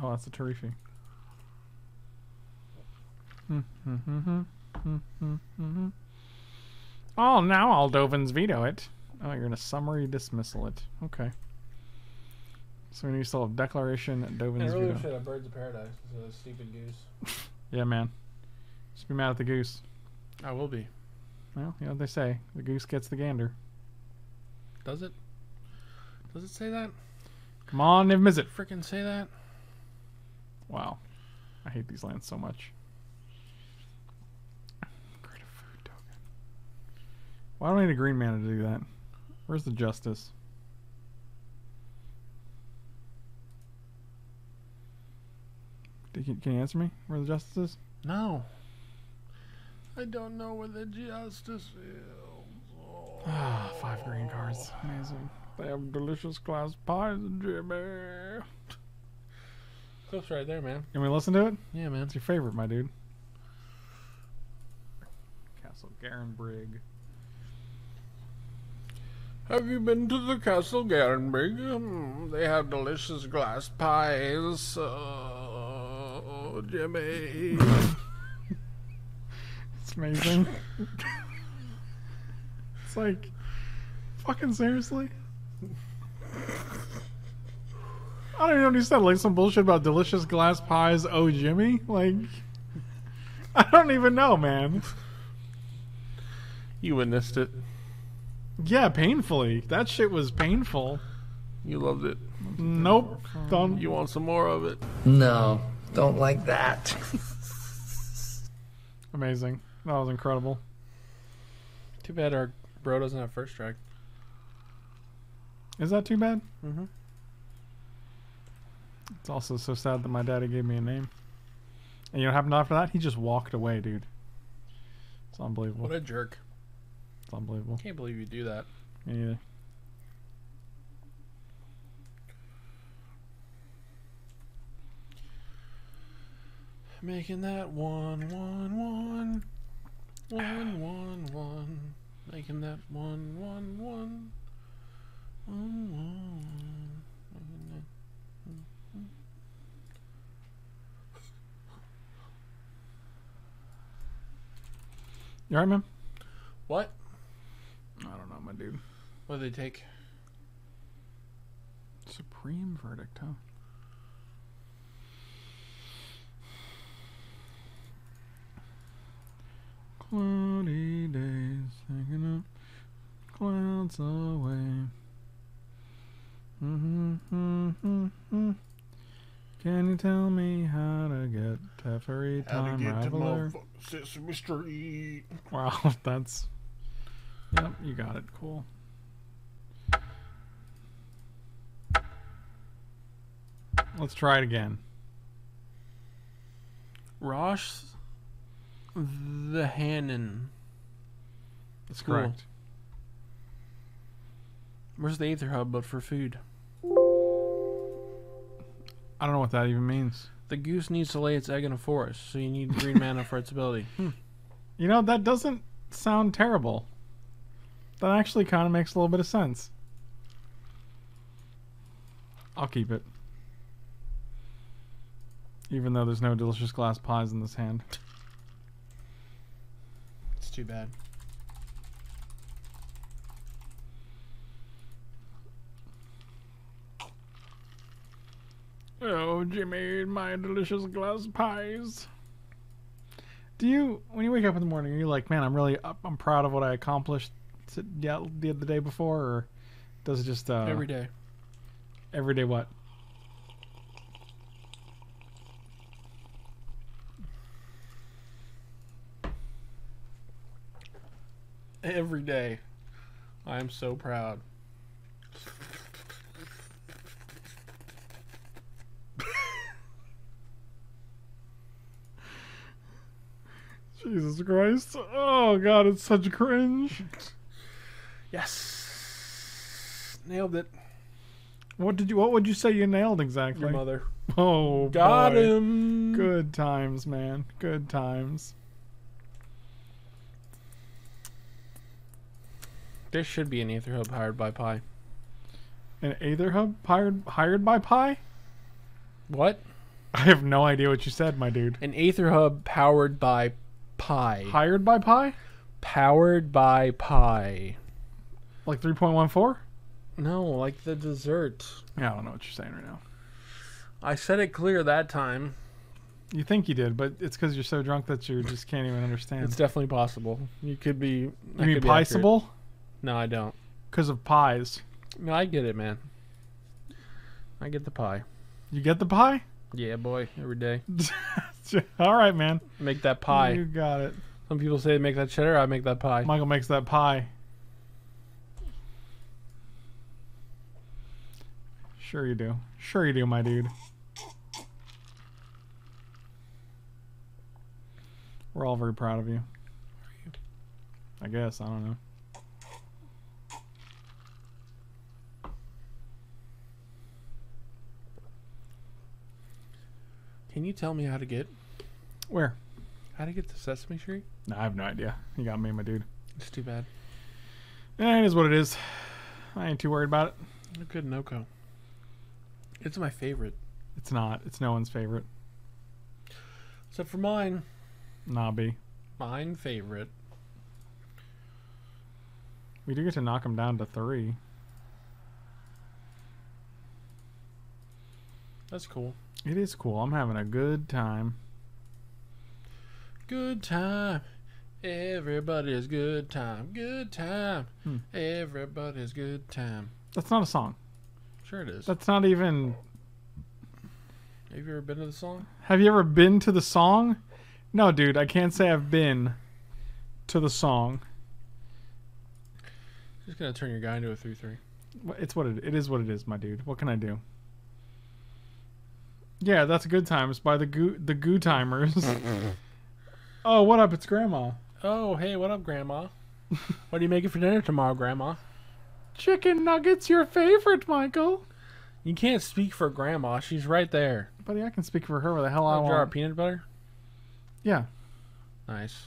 Oh, that's a Tarifi. Mm, mm, mm, mm, mm, mm, mm. Oh, now I'll Dovin's Veto it. Oh, you're going to summary dismissal it. Okay. So we need to still have Declaration, Dovin's Veto. I really should have Birds of Paradise. It's a stupid goose. Yeah, man. Just be mad at the goose. I will be. Well, you know what they say. The goose gets the gander. Does it? Does it say that? Come on, Niv-Mizzet. Freaking say that. Wow. I hate these lands so much. Create a food token. Why do I need a green mana to do that? Where's the justice? Did you, can you answer me where the justice is? No. I don't know where the justice is. Oh. Ah, five green cards. Amazing. They have delicious glass pies, Jimmy. Clip's right there, man. Can we listen to it? Yeah, man. It's your favorite, my dude. Castle Garenbrig. Have you been to the Castle Garenbrig? Mm, they have delicious glass pies, oh, Jimmy. It's amazing. It's like, fucking seriously? I don't even know what he said, like some bullshit about delicious glass pies, oh Jimmy? Like, I don't even know, man. You witnessed it. Yeah, painfully. That shit was painful. You loved it. Nope. Don't. You want some more of it? No. Don't like that. Amazing. That was incredible. Too bad our bro doesn't have first strike. Is that too bad? Mm-hmm. It's also so sad that my daddy gave me a name. And you know what happened after that? He just walked away, dude. It's unbelievable. What a jerk. It's unbelievable. I can't believe you do that. Me neither. Making that one, one, one. One, one, one. Making that one, one, one. You alright, man? What? I don't know, my dude. What do they take? Supreme Verdict, huh? Cloudy days, taking up clouds away. Mm-hmm, mm-hmm, mm-hmm. Can you tell me how to get Teferi Time Raveler? How to get to Sesame Street. Wow, that's Yep, you got it. Cool. Let's try it again. Rosh the Hannon. That's cool. Correct. Where's the Aether Hub but for food? I don't know what that even means. The goose needs to lay its egg in a forest, so you need green mana for its ability. Hmm. You know, that doesn't sound terrible. That actually kind of makes a little bit of sense. I'll keep it. Even though there's no delicious glass pies in this hand. It's too bad. Oh, Jimmy, my delicious glass pies. Do you, when you wake up in the morning, are you like, man, I'm really up, I'm proud of what I accomplished to, yeah, the day before, or does it just... Uh, every day. Every day what? Every day. I am so proud. Jesus Christ. Oh, God, it's such cringe. Yes. Nailed it. What did you? What would you say you nailed exactly? Your mother. Oh, got boy. him. Good times, man. Good times. There should be an Aether Hub hired by Pi. An Aether Hub hired hired by Pi? What? I have no idea what you said, my dude. An Aether Hub powered by Pi. Hired by Pi? Powered by Pi. Like three point one four? No, like the dessert. Yeah, I don't know what you're saying right now. I said it clear that time. You think you did, but it's because you're so drunk that you just can't even understand. It's definitely possible. You could be... You mean possible? No, I don't. Because of pies. No, I get it, man. I get the pie. You get the pie? Yeah, boy. Every day. All right, man. Make that pie. You got it. Some people say make that cheddar. I make that pie. Michael makes that pie. Sure you do. Sure you do, my dude. We're all very proud of you. I guess. I don't know. Can you tell me how to get... Where? How to get to Sesame Street? No, I have no idea. You got me, my dude. It's too bad. Eh, it is what it is. I ain't too worried about it. Look good in Oko. It's my favorite. It's not. It's no one's favorite. Except for mine. Nobby. Mine favorite. We do get to knock him down to three. That's cool. It is cool. I'm having a good time. Good time. Everybody's good time. Good time. Hmm. Everybody's good time. That's not a song. Sure it is. That's not even... Have you ever been to the song? Have you ever been to the song? No, dude. I can't say I've been to the song. Just gonna turn your guy into a three three. It's what it, it is what it is, my dude. What can I do? Yeah, that's Good Times by the Goo the Goo Timers. Oh, what up? It's Grandma. Oh, hey, what up, Grandma? What are you making for dinner tomorrow, Grandma? Chicken nuggets, your favorite, Michael. You can't speak for Grandma. She's right there. Buddy, I can speak for her. Where the hell I want. A jar of peanut butter? Yeah. Nice.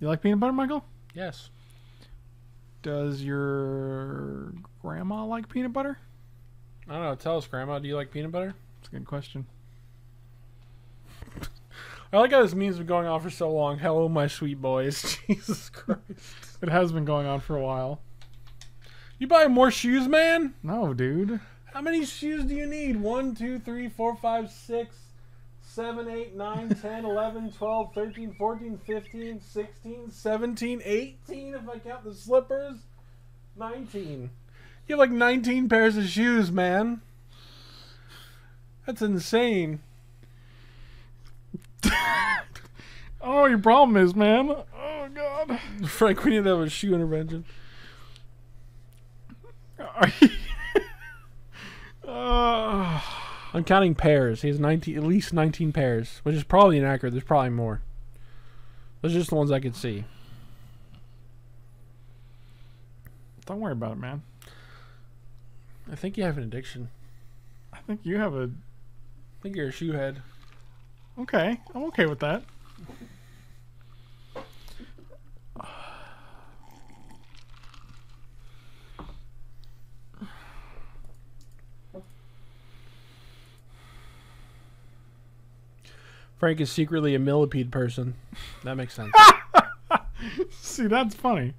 You like peanut butter, Michael? Yes. Does your grandma like peanut butter? I don't know. Tell us, Grandma. Do you like peanut butter? That's a good question. I like how this meme's been going on for so long. Hello, my sweet boys. Jesus Christ. It has been going on for a while. You buy more shoes, man? No, dude. How many shoes do you need? one, two, three, four, five, six, seven, eight, nine, ten, eleven, twelve, thirteen, fourteen, fifteen, sixteen, seventeen, eighteen, if I count the slippers. nineteen. You have like nineteen pairs of shoes, man. That's insane. Oh, your problem is, man. Oh, God. Frank, we need to have a shoe intervention. uh, I'm counting pairs. He has nineteen, at least nineteen pairs, which is probably inaccurate. There's probably more. Those are just the ones I could see. Don't worry about it, man. I think you have an addiction. I think you have a... I think you're a shoe head. Okay. I'm okay with that. Frank is secretly a millipede person. That makes sense. See, that's funny.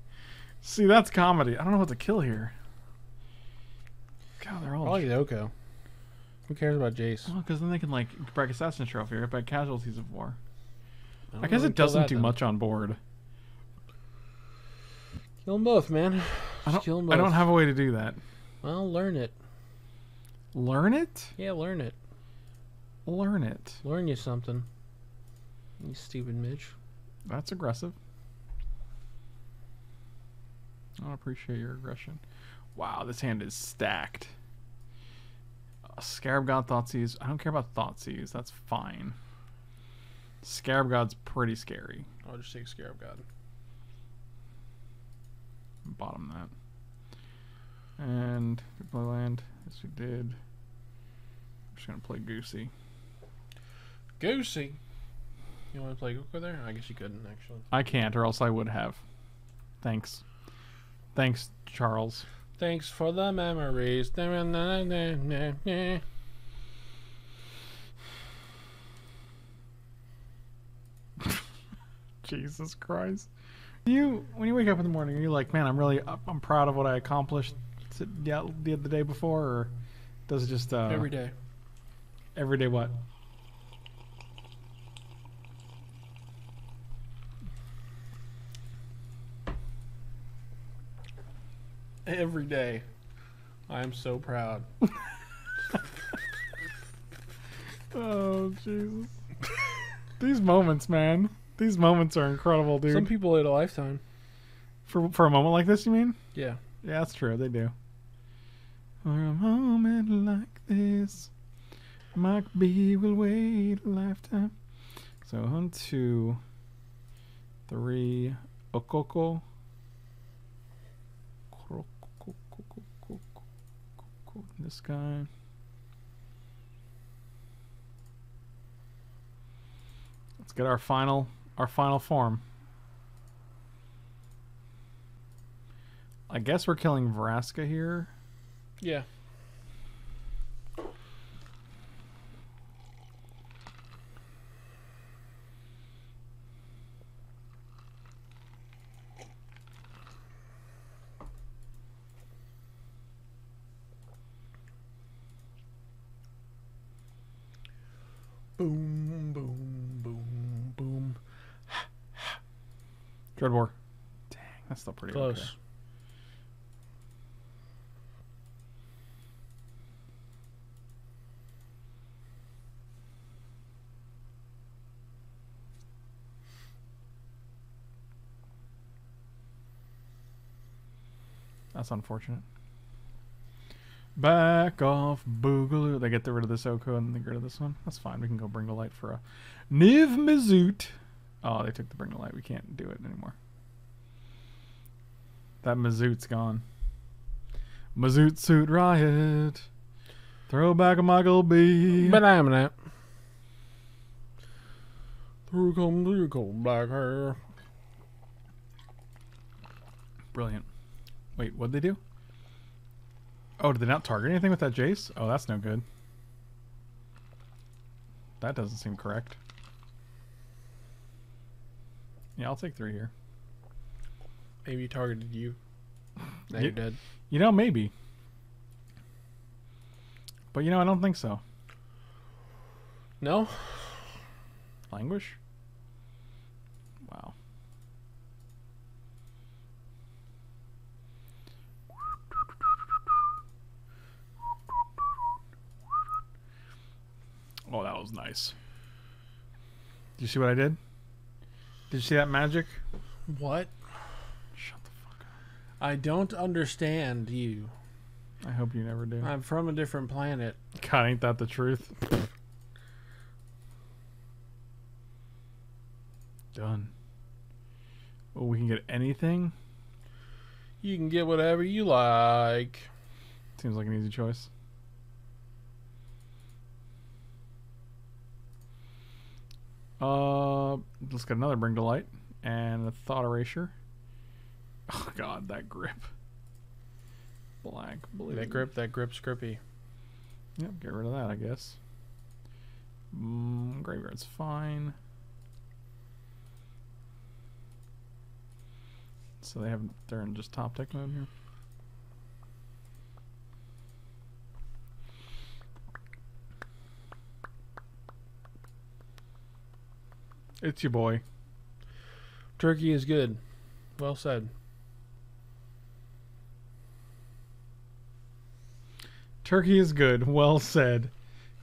See, that's comedy. I don't know what to kill here. God, they're all... Probably the Oko. Who cares about Jace? Well, because then they can, like, break Assassin's Trophy or by casualties of war. I, I guess it doesn't do then. much on board. Kill them both, man. I don't, Kill them both. I don't have a way to do that. Well, learn it. Learn it? Yeah, learn it. Learn it. Learn you something. You stupid Midge. That's aggressive. I don't appreciate your aggression. Wow, this hand is stacked. Uh, Scarab God Thoughtseize. I don't care about Thoughtseize. That's fine. Scarab God's pretty scary. I'll just take Scarab God. Bottom that. And play land. Yes, we did. I'm just going to play Goosey. Goosey? You want to play Oko there? I guess you couldn't, actually. I can't, or else I would have. Thanks. Thanks, Charles. Thanks for the memories. Jesus Christ. You, when you wake up in the morning, are you like, man, I'm really, I'm proud of what I accomplished the, the day before, or does it just... Uh, every day. Every day what? Every day. I am so proud. Oh, Jesus. These moments, man. These moments are incredible, dude. Some people live a lifetime. For for a moment like this, you mean? Yeah. Yeah, that's true. They do. For a moment like this, Mark B will wait a lifetime. So, one, two, three, Okoko. This guy. Let's get our final... Our final form. I guess we're killing Vraska here. Yeah. Boom, boom, boom, boom. Dreadbore. Dang, that's still pretty close. Okay. That's unfortunate. Back off, Boogaloo. They get rid of this Oko and they get rid of this one. That's fine. We can go Bring to Light for a Niv-Mizzet. Oh, they took the Bring to Light. We can't do it anymore. That Mizzut's gone. Mizzet Suit Riot. Throw back a Michael B. But I am not. Through come, through come, black hair. Brilliant. Wait, what'd they do? Oh, did they not target anything with that Jace? Oh, that's no good. That doesn't seem correct. Yeah, I'll take three here. Maybe he targeted you. Now you, you're dead. You know, maybe. But, you know, I don't think so. No? Languish? Wow. Oh, that was nice. Do you see what I did? Did you see that magic? What? Shut the fuck up. I don't understand you. I hope you never do. I'm from a different planet. God, ain't that the truth? Done. Well, we can get anything? You can get whatever you like. Seems like an easy choice. Uh, let's get another Bring to Light and a Thought Erasure. Oh god, that grip. Black blue. That grip, that grip's grippy. Yep, get rid of that, I guess. Mm, graveyard's fine. So they have they're in just top deck mode here. It's your boy. Turkey is good. Well said. Turkey is good. Well said.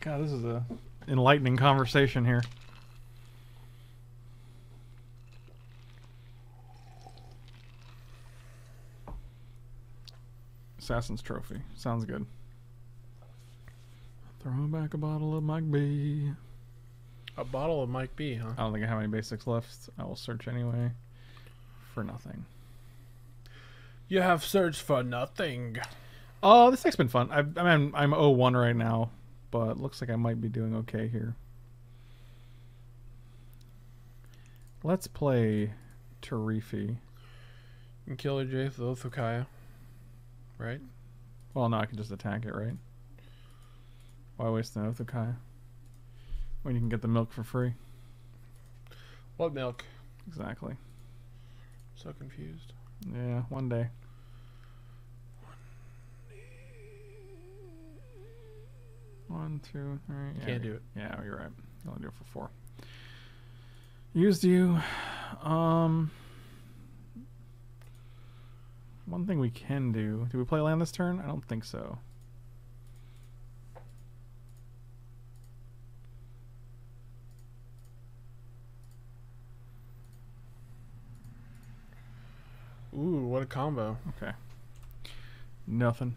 God, this is a enlightening conversation here. Assassin's Trophy. Sounds good. Throwing back a bottle of Mike B. A bottle of Mike B, huh? I don't think I have any basics left. I will search anyway. For nothing. You have searched for nothing. Oh, this deck's been fun. I've, I mean, I'm oh one right now, but looks like I might be doing okay here. Let's play Tarifi. And Killer Jace, Oath of Kaya. Right? Well, no, I can just attack it, right? Why waste an Oath of Kaya? When you can get the milk for free. What milk? Exactly. So confused. Yeah, one day. One day. One, two, three. Can't yeah, do it. Yeah, you're right. You only do it for four. Used you. Um. One thing we can do. Do we play land this turn? I don't think so. Ooh, what a combo. Okay. Nothing.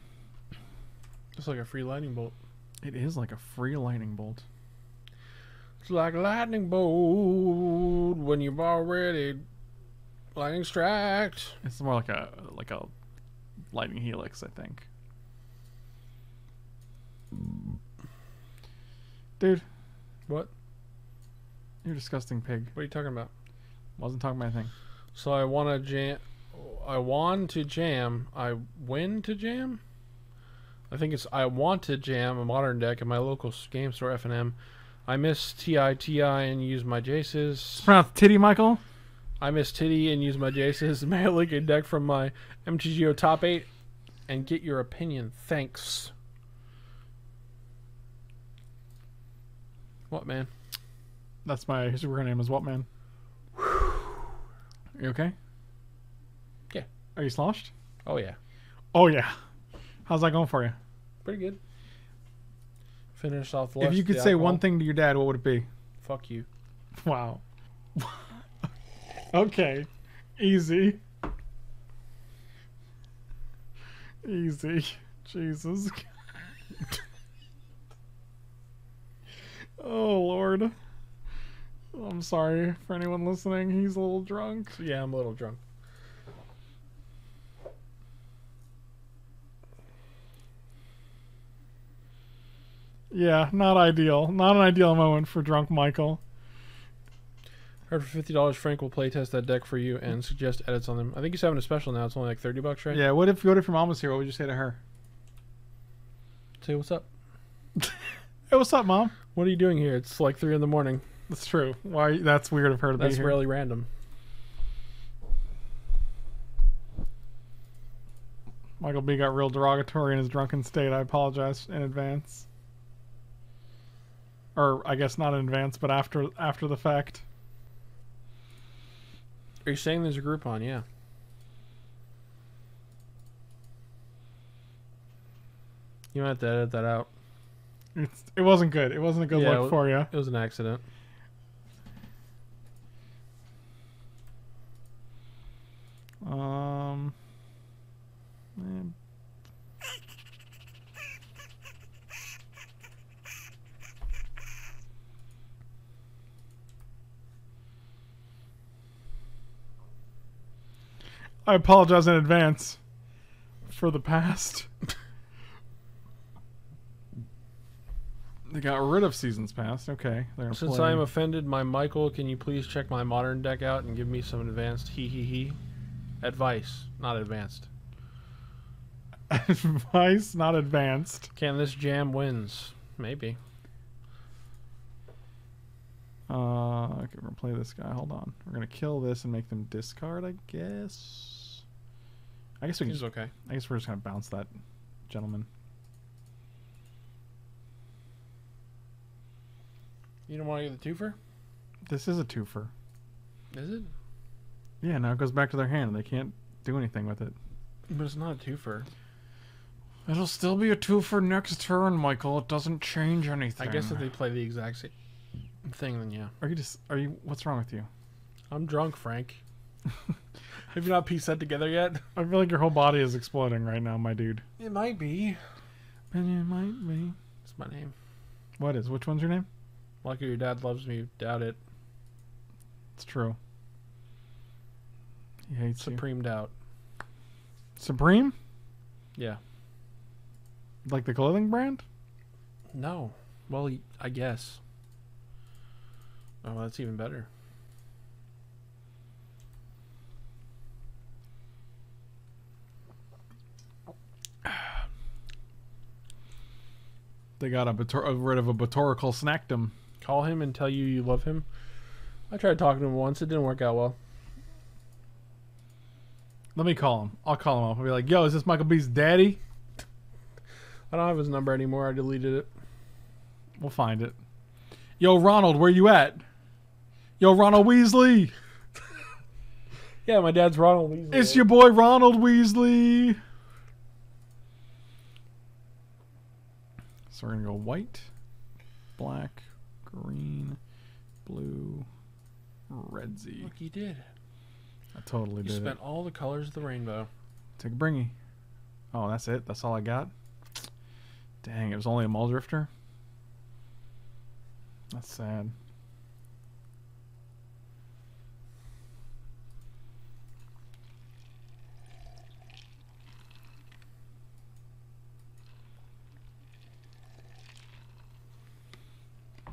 It's like a free lightning bolt. It is like a free lightning bolt. It's like a lightning bolt when you've already lightning striked. It's more like a like a lightning helix, I think. Dude. What? You're a disgusting pig. What are you talking about? Wasn't talking about anything. So I wanna jam I want to jam. I win to jam? I think it's I want to jam a modern deck in my local game store, F and M. I miss T I T I and use my Jaces. Pronounced Titty, Michael? I miss Titty and use my Jaces. Mail link a deck from my M T G O Top eight and get your opinion. Thanks. What, man? That's my Instagram name is What, man. Whew. You okay? Are you sloshed? Oh, yeah. Oh, yeah. How's that going for you? Pretty good. Finish off the If you could say alcohol. One thing to your dad, what would it be? Fuck you. Wow. Okay. Easy. Easy. Jesus. Oh, Lord. I'm sorry for anyone listening. He's a little drunk. Yeah, I'm a little drunk. Yeah, not ideal. Not an ideal moment for drunk Michael. Heard for fifty dollars, Frank will play test that deck for you and suggest edits on them. I think he's having a special now. It's only like thirty bucks, right? Yeah, what if what if your mom was here? What would you say to her? Say, what's up? Hey, what's up, Mom? What are you doing here? It's like three in the morning. That's true. Why? That's weird of her to be here. That's really random. Michael B. got real derogatory in his drunken state. I apologize in advance. Or I guess not in advance, but after after the fact. Are you saying there's a Groupon? Yeah. You might have to edit that out. It's, it wasn't good. It wasn't a good yeah, look for you. It was an accident. I apologize in advance for the past. They got rid of Seasons Past. Okay. Since play. I am offended, my Michael, can you please check my modern deck out and give me some advanced hee hee hee? Advice, not advanced. Advice, not advanced. Can this jam wins? Maybe. Uh, okay, we're going to play this guy. Hold on. We're going to kill this and make them discard, I guess. I guess we can. He's okay. I guess we're just going to bounce that gentleman. You don't want to get the twofer? This is a twofer. Is it? Yeah, now it goes back to their hand. They can't do anything with it. But it's not a twofer. It'll still be a twofer next turn, Michael. It doesn't change anything. I guess if they play the exact same thing, then yeah. Are you just... Are you... What's wrong with you? I'm drunk, Frank. Have you not pieced that together yet? I feel like your whole body is exploding right now, my dude. It might be. It might be. It's my name. What is? Which one's your name? Lucky your dad loves me. Doubt it. It's true. He hates you. Supreme doubt. Supreme? Yeah. Like the clothing brand? No. Well, I guess. Oh, well, that's even better. They got a rid of a Botanical Sanctum. Call him and tell you you love him. I tried talking to him once. It didn't work out well. Let me call him. I'll call him up. I'll be like, yo, is this Michael B's daddy? I don't have his number anymore. I deleted it. We'll find it. Yo, Ronald, where you at? Yo, Ronald Weasley. Yeah, my dad's Ronald Weasley. It's your boy, Ronald Weasley. So we're going to go white, black, green, blue, redzy. Look, you did. I totally did. You spent all the colors of the rainbow. Take a bringy. Oh, that's it? That's all I got? Dang, it was only a Mull Drifter? That's sad.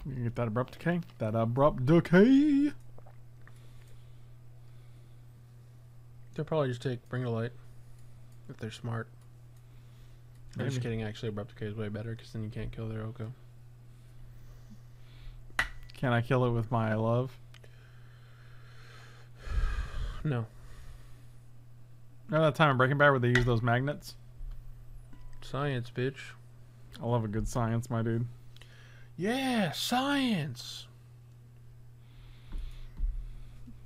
You get that abrupt decay? That abrupt decay! They'll probably just take Bring to Light if they're smart. Maybe. I'm just kidding, actually. Abrupt decay is way better because then you can't kill their Oko. Can I kill it with my love? No. Remember that time in Breaking Bad where they use those magnets? Science, bitch. I love a good science, my dude. Yeah, science!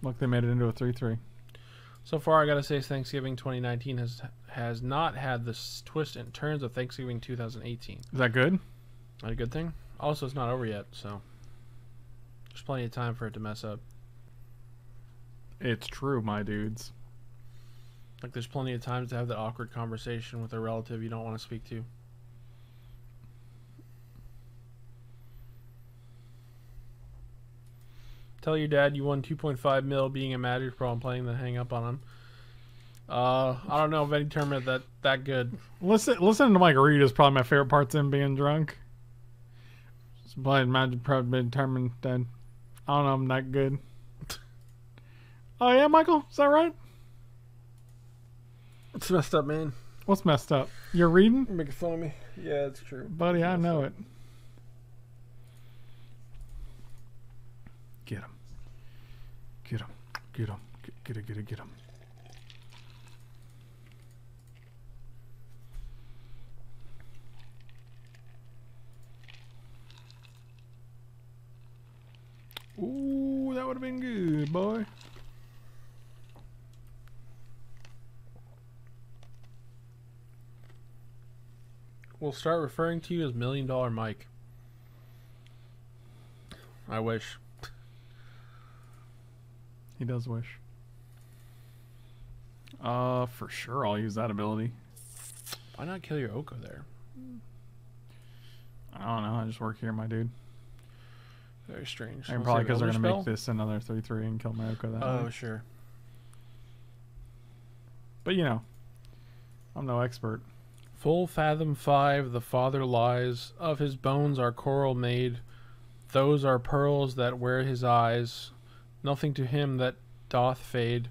Look, they made it into a three three. So far, I gotta say, Thanksgiving twenty nineteen has has not had the twist and turns of Thanksgiving two thousand eighteen. Is that good? Not a good thing? Also, it's not over yet, so... There's plenty of time for it to mess up. It's true, my dudes. Like, there's plenty of times to have that awkward conversation with a relative you don't want to speak to. Tell your dad you won two point five mil being a Magic Pro and playing the hang up on him. Uh, I don't know of any tournament that that good. Listen, listening to Mike Reed is probably my favorite part. Him being drunk. Just playing Magic Pro, been tournament. Then I don't know. I'm not good. Oh yeah, Michael, is that right? It's messed up, man. What's messed up? You're reading? You're making fun of me? Yeah, it's true, buddy. It's I know up. it. Get him. Get him. Get him. Get, get it, get it, get him. Ooh, that would have been good, boy. We'll start referring to you as Million Dollar Mike. I wish. He does wish. Uh, for sure, I'll use that ability. Why not kill your Oko there? I don't know. I just work here, my dude. Very strange. And probably because they're going to make this another three three and kill my Oko that way. Oh, sure. But, you know, I'm no expert. Full fathom five the father lies. Of his bones are coral made. Those are pearls that wear his eyes. Nothing to him that doth fade,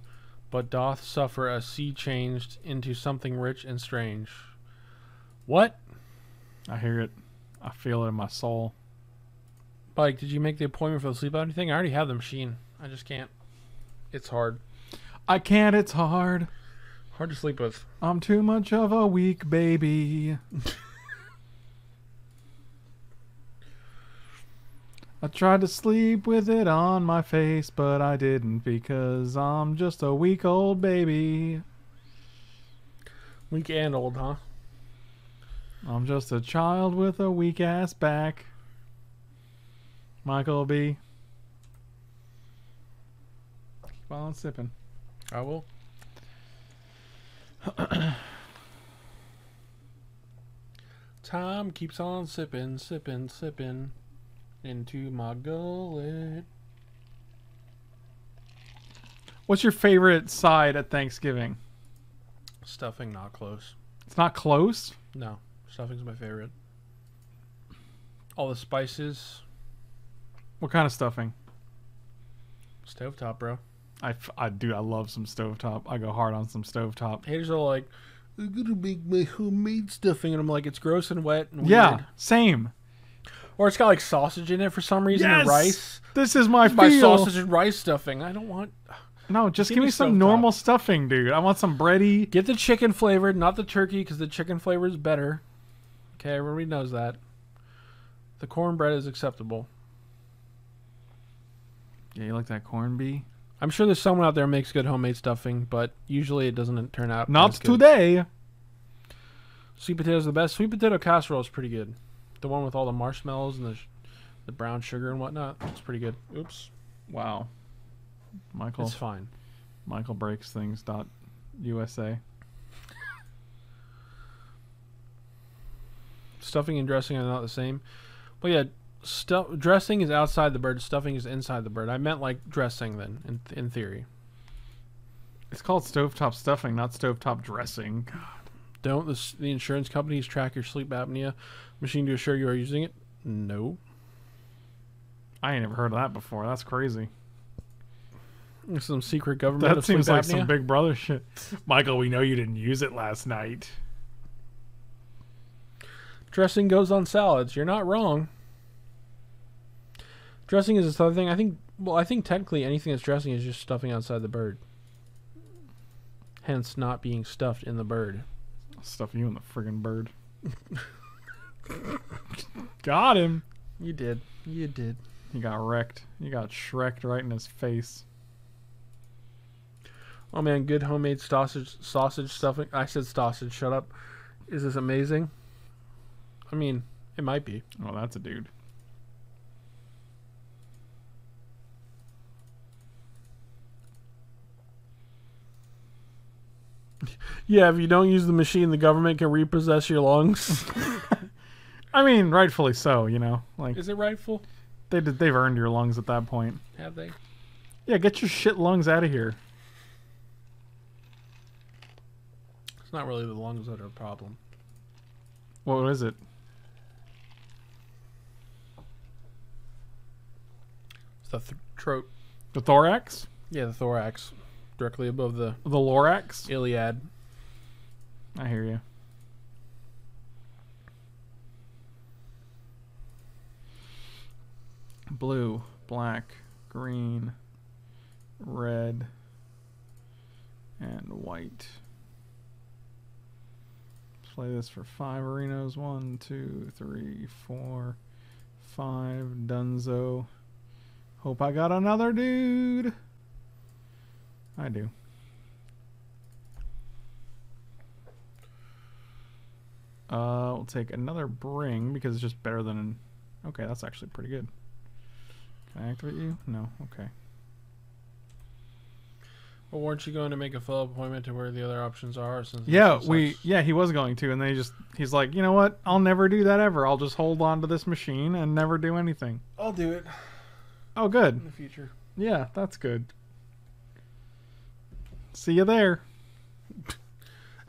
but doth suffer a sea changed into something rich and strange. What? I hear it. I feel it in my soul. Mike, did you make the appointment for the sleep out thing? I already have the machine. I just can't. It's hard. I can't. It's hard. Hard to sleep with. I'm too much of a weak baby. I tried to sleep with it on my face, but I didn't because I'm just a weak old baby. Weak and old, huh? I'm just a child with a weak ass back. Michael B. Keep on sipping. I will. Time keeps on sipping, sipping, sipping into my gullet. What's your favorite side at Thanksgiving? Stuffing, not close. It's not close? No. Stuffing's my favorite. All the spices. What kind of stuffing? Stovetop, bro. I, I do. I love some stovetop. I go hard on some stovetop. Haters are like, I'm going to make my homemade stuffing. And I'm like, it's gross and wet and weird. Yeah, same. Or it's got like sausage in it for some reason, yes! And rice. This is my my sausage and rice stuffing. I don't want... No, just give, give me some normal stuffing, dude. I want some bready. Get the chicken flavored, not the turkey, because the chicken flavor is better. Okay, everybody knows that. The cornbread is acceptable. Yeah, you like that corn bee? I'm sure there's someone out there who makes good homemade stuffing, but usually it doesn't turn out. Not today. Sweet potatoes are the best. Sweet potato casserole is pretty good. The one with all the marshmallows and the, sh the brown sugar and whatnot. It's pretty good. Oops. Wow. Michael. It's fine. Michael breaks things. Dot U S A. Stuffing and dressing are not the same. Well, yeah. Stuff dressing is outside the bird. Stuffing is inside the bird. I meant like dressing then, in th in theory. It's called stovetop stuffing, not stovetop dressing. God, don't the, the insurance companies track your sleep apnea machine to assure you are using it? No. I ain't ever heard of that before. That's crazy. Some secret government. That seems like some Big Brother shit. Michael, we know you didn't use it last night. Dressing goes on salads. You're not wrong. Dressing is this other thing. I think, well, I think technically anything that's dressing is just stuffing outside the bird. Hence not being stuffed in the bird. I'll stuff you in the friggin' bird. Got him. You did. You did. You got wrecked. You got Shrek'd right in his face. Oh man, good homemade sausage sausage stuffing. I said sausage. Shut up. Is this amazing? I mean, it might be. Oh, that's a dude. Yeah, if you don't use the machine, the government can repossess your lungs. I mean, rightfully so, you know. Like, is it rightful? They did, they've earned your lungs at that point. Have they? Yeah, get your shit lungs out of here. It's not really the lungs that are a problem. What is it? It's the th throat. The thorax? Yeah, the thorax. Directly above the... The Lorax? Iliad. I hear you. Blue, black, green, red, and white. Play this for five arenas. One, two, three, four, five. Dunzo. Hope I got another dude. I do. Uh, we'll take another bring because it's just better than an... Okay, that's actually pretty good. Can I activate you? No, okay. Well, weren't you going to make a full appointment to where the other options are? Since yeah, we... Such... Yeah, he was going to, and then he just... He's like, you know what? I'll never do that ever. I'll just hold on to this machine and never do anything. I'll do it. Oh, good. In the future. Yeah, that's good. See you there.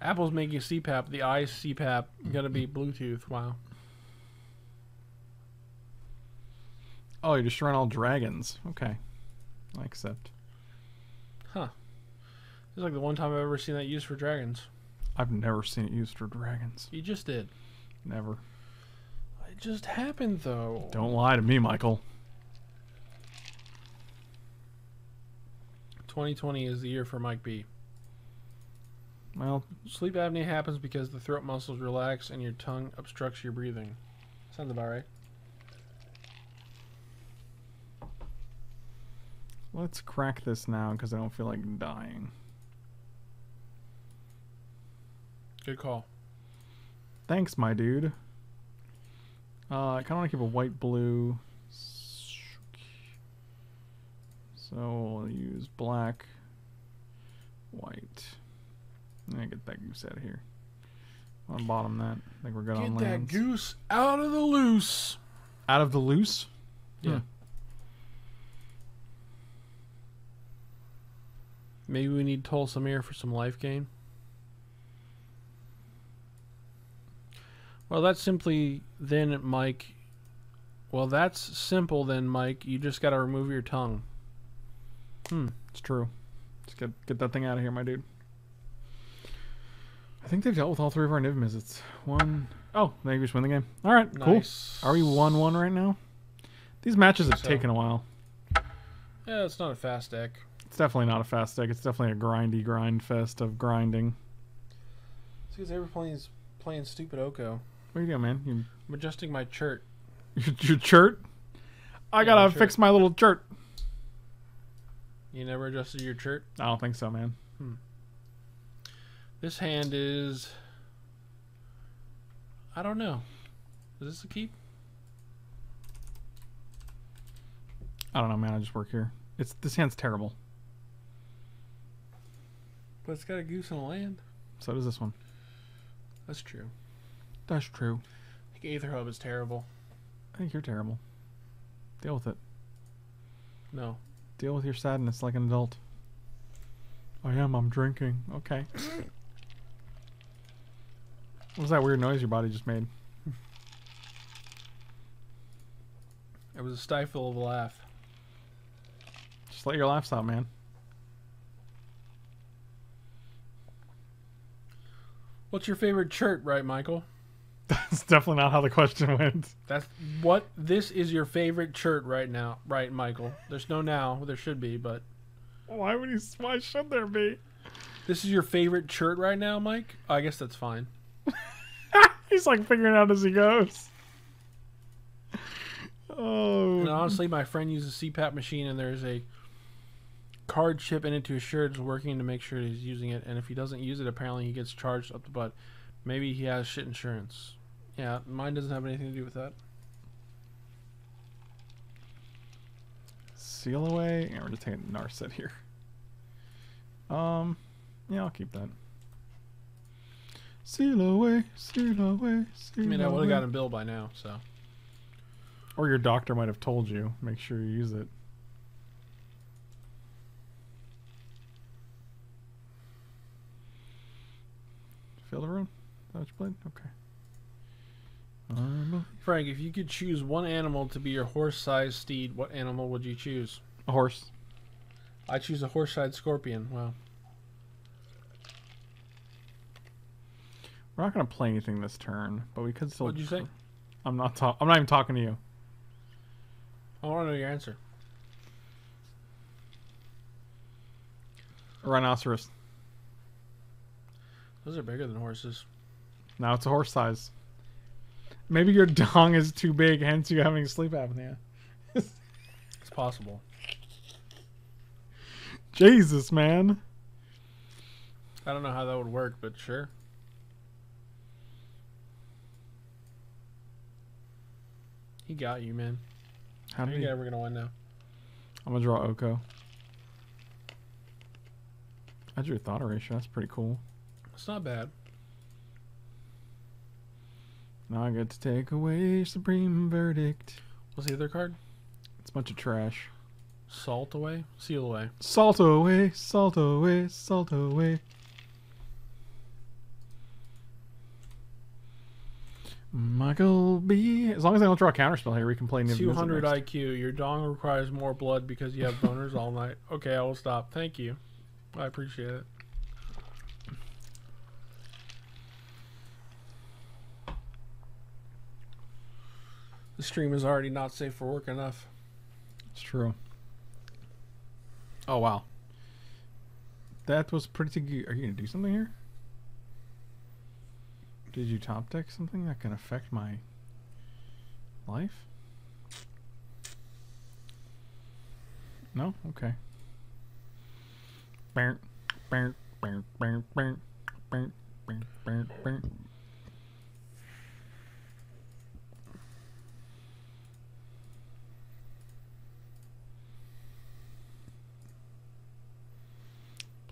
Apple's making a C PAP. The eyes C PAP. Gotta be Bluetooth. Wow. Oh, you're destroying all dragons. Okay. I accept. Huh. This is like the one time I've ever seen that used for dragons. I've never seen it used for dragons. You just did. Never. It just happened, though. Don't lie to me, Michael. twenty twenty is the year for Mike B. Well, sleep apnea happens because the throat muscles relax and your tongue obstructs your breathing. Sounds about right. Let's crack this now because I don't feel like dying. Good call. Thanks, my dude. Uh, I kind of want to keep a white blue. So I'll use black, white. I get that goose out of here. I'm gonna bottom that. I think we're good get on land. Get that goose out of the loose. Out of the loose? Yeah. Hmm. Maybe we need Tolsimir for some life gain. Well, that's simply then, Mike. Well, that's simple then, Mike. You just gotta remove your tongue. Hmm. It's true. Just get get that thing out of here, my dude. I think they've dealt with all three of our Niv-Mizzets. One. Oh, they just win the game. All right, nice. Cool. Are we one one right now? These matches have so. taken a while. Yeah, it's not a fast deck. It's definitely not a fast deck. It's definitely a grindy grind fest of grinding. It's because everyone's playing stupid Oko. What are you doing, man? You... I'm adjusting my chert. Your chert? I yeah, gotta my fix my little chert. You never adjusted your chert? I don't think so, man. Hmm. This hand is... I don't know. Is this a keep? I don't know, man. I just work here. It's This hand's terrible. But it's got a goose and a land. So does this one. That's true. That's true. I think Aether Hub is terrible. I think you're terrible. Deal with it. No. Deal with your sadness like an adult. I am. I'm drinking. Okay. What was that weird noise your body just made? It was a stifle of a laugh. Just let your laughs out, man. What's your favorite chert, right, Michael? That's definitely not how the question went. That's what this is your favorite chert right now, right, Michael? There's no now. There should be, but. Why would he? Why should there be? This is your favorite chert right now, Mike? Oh, I guess that's fine. He's like figuring out as he goes. Oh. And honestly, my friend uses a C PAP machine, and there's a card chip in it to assure it's working to make sure he's using it. And if he doesn't use it, apparently he gets charged up the butt. Maybe he has shit insurance. Yeah, mine doesn't have anything to do with that. Seal away, and yeah, we're just taking Narset here. Um, yeah, I'll keep that. Seal away, seal away, seal away. I mean, I would have gotten a bill by now, so. Or your doctor might have told you. Make sure you use it. Field of Ruin? Is that what you played? Okay. Frank, if you could choose one animal to be your horse-sized steed, what animal would you choose? A horse. I choose a horse-sized scorpion. Wow. We're not going to play anything this turn, but we could still. What'd you say? I'm not. Ta I'm not even talking to you. I want to know your answer. A rhinoceros. Those are bigger than horses. Now it's a horse size. Maybe your dong is too big, hence you having sleep apnea. It's possible. Jesus, man. I don't know how that would work, but sure. He got you, man. How do you ever gonna win now? I'm gonna draw Oko. I drew Thought Erasure. That's pretty cool. It's not bad. Now I get to take away Supreme Verdict. What's the other card? It's a bunch of trash. Salt away? Seal away. Salt away, salt away, salt away. Mugglebee. As long as I don't draw a counterspell here, we can play Niv-Mizzet. two hundred next. I Q. Your dong requires more blood because you have boners all night. Okay, I will stop. Thank you. I appreciate it. The stream is already not safe for work enough. It's true. Oh, wow. That was pretty good. Are you going to do something here? Did you top deck something that can affect my life? No? Okay.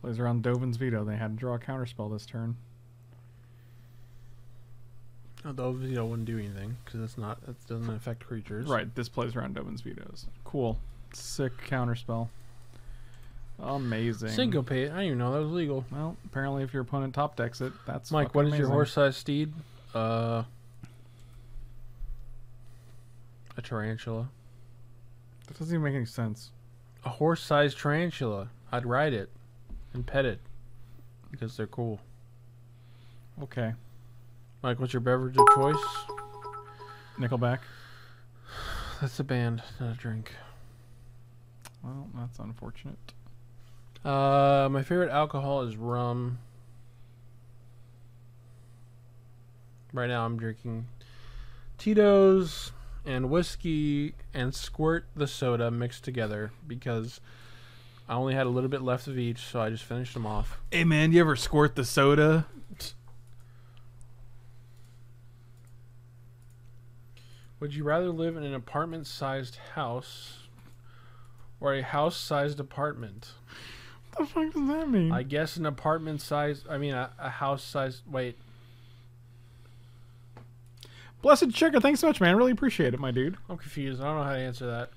Plays around Dovin's Veto. They had to draw a counterspell this turn. No, Dovin's Veto wouldn't do anything because it's not. It doesn't affect creatures. Right. This plays around Dovin's Vetoes. Cool. Sick counterspell. Amazing. Syncopate. I didn't even know that was legal. Well, apparently, if your opponent top decks it, that's Mike. What is amazing. Your horse-sized steed? Uh, a tarantula. That doesn't even make any sense. A horse-sized tarantula. I'd ride it and pet it because they're cool. Okay. Mike, what's your beverage of choice? Nickelback. That's a band, not a drink. Well, that's unfortunate. Uh, my favorite alcohol is rum. Right now I'm drinking Tito's and whiskey and Squirt the soda mixed together because I only had a little bit left of each, so I just finished them off. Hey man, you ever squirt the soda? Would you rather live in an apartment-sized house or a house-sized apartment? What the fuck does that mean? I guess an apartment-sized... I mean, a, a house-sized... Wait. Blessed Sugar, thanks so much, man. Really appreciate it, my dude. I'm confused. I don't know how to answer that.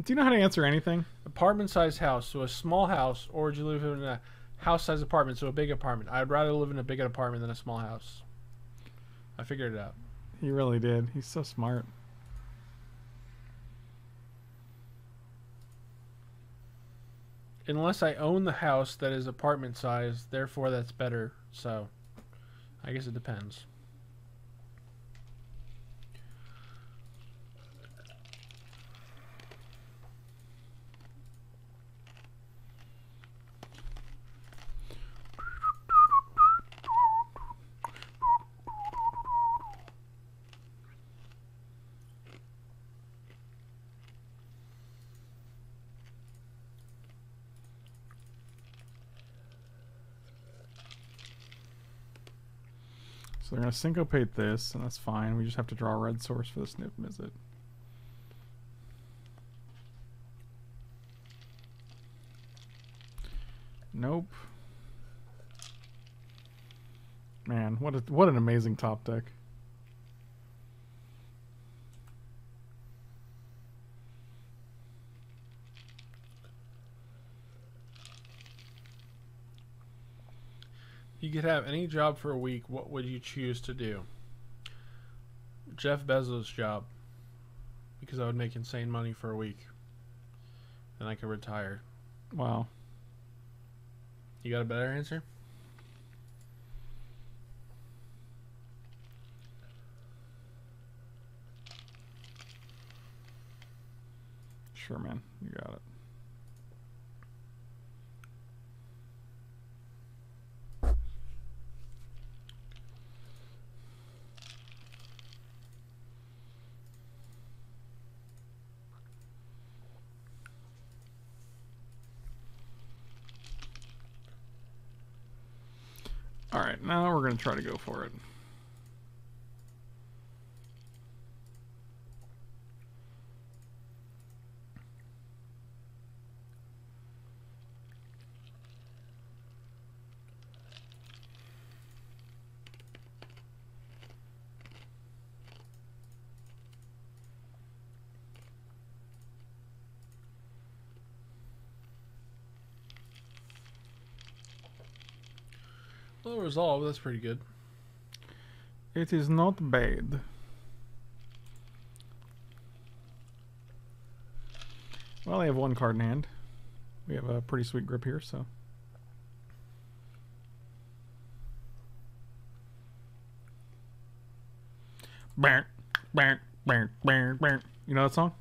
Do you know how to answer anything? Apartment-sized house, so a small house, or would you live in a house-sized apartment, so a big apartment? I'd rather live in a big apartment than a small house. I figured it out. He really did. He's so smart. Unless I own the house that is apartment size, therefore that's better. So, I guess it depends. So they're going to syncopate this, and that's fine. We just have to draw a red source for this Niv-Mizzet. Nope. Man, what a, what an amazing top deck. You could have any job for a week. What would you choose to do? Jeff Bezos' job, because I would make insane money for a week, and I could retire. Wow. You got a better answer? Sure, man. You got it. Alright, now we're going to try to go for it. Resolve, that's pretty good. It is not bad. Well, I have one card in hand. We have a pretty sweet grip here, so. You know that song?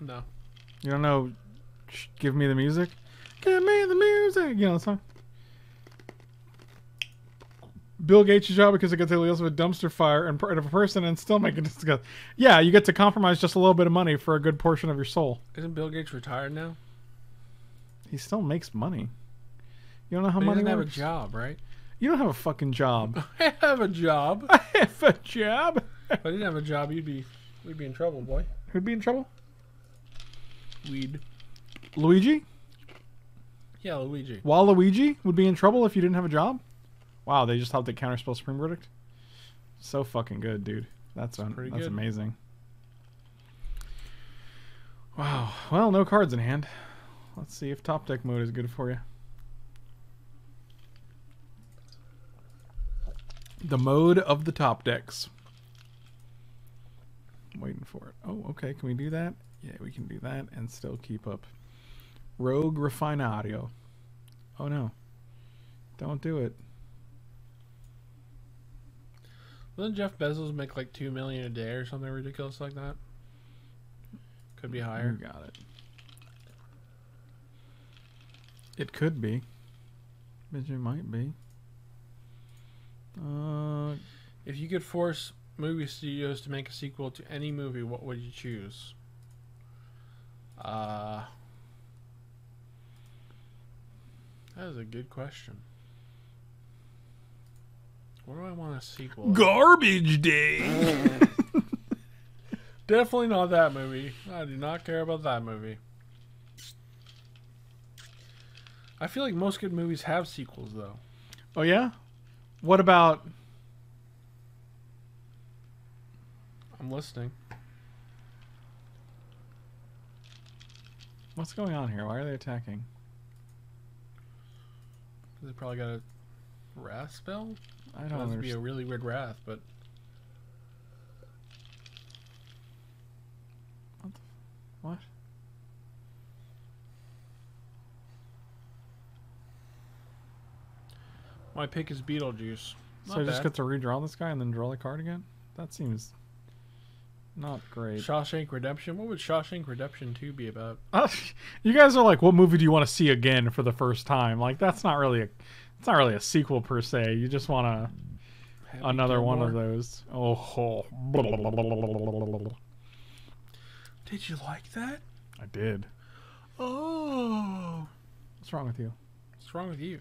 No. You don't know Give Me the Music? Give me the music! You know that song? Bill Gates' job because it got to deal with a dumpster fire and of a person and still make it disgust. Yeah, you get to compromise just a little bit of money for a good portion of your soul. Isn't Bill Gates retired now? He still makes money. You don't know how but money he doesn't works? Have a job, right? You don't have a fucking job. I have a job. I have a job. If I didn't have a job, you'd be we'd be in trouble, boy. Who'd be in trouble? We'd. Luigi? Yeah, Luigi. Waluigi would be in trouble if you didn't have a job? Wow, they just helped the counterspell Supreme Verdict. So fucking good, dude. That's that's, un that's good. Amazing. Wow. Well, no cards in hand. Let's see if top deck mode is good for you. The mode of the top decks. I'm waiting for it. Oh, okay. Can we do that? Yeah, we can do that and still keep up. Rogue Refinario. Oh no. Don't do it. Doesn't Jeff Bezos make like two million a day or something ridiculous like that? Could be higher. You got it. It could be. But it might be. Uh, if you could force movie studios to make a sequel to any movie, what would you choose? Uh, that is a good question. What do I want a sequel? Garbage Day! Definitely not that movie. I do not care about that movie. I feel like most good movies have sequels, though. Oh, yeah? What about... I'm listening. What's going on here? Why are they attacking? They probably got a wrath spell? I don't know. That would be a really weird wrath, but. What? The f what? My pick is Beetlejuice. Not so I just bad. Get to redraw this guy and then draw the card again? That seems not great. Shawshank Redemption? What would Shawshank Redemption two be about? Uh, you guys are like, what movie do you want to see again for the first time? Like, that's not really a. It's not really a sequel per se. You just want a Happy another one more. Of those. Oh, oh, did you like that? I did. Oh, what's wrong with you? What's wrong with you?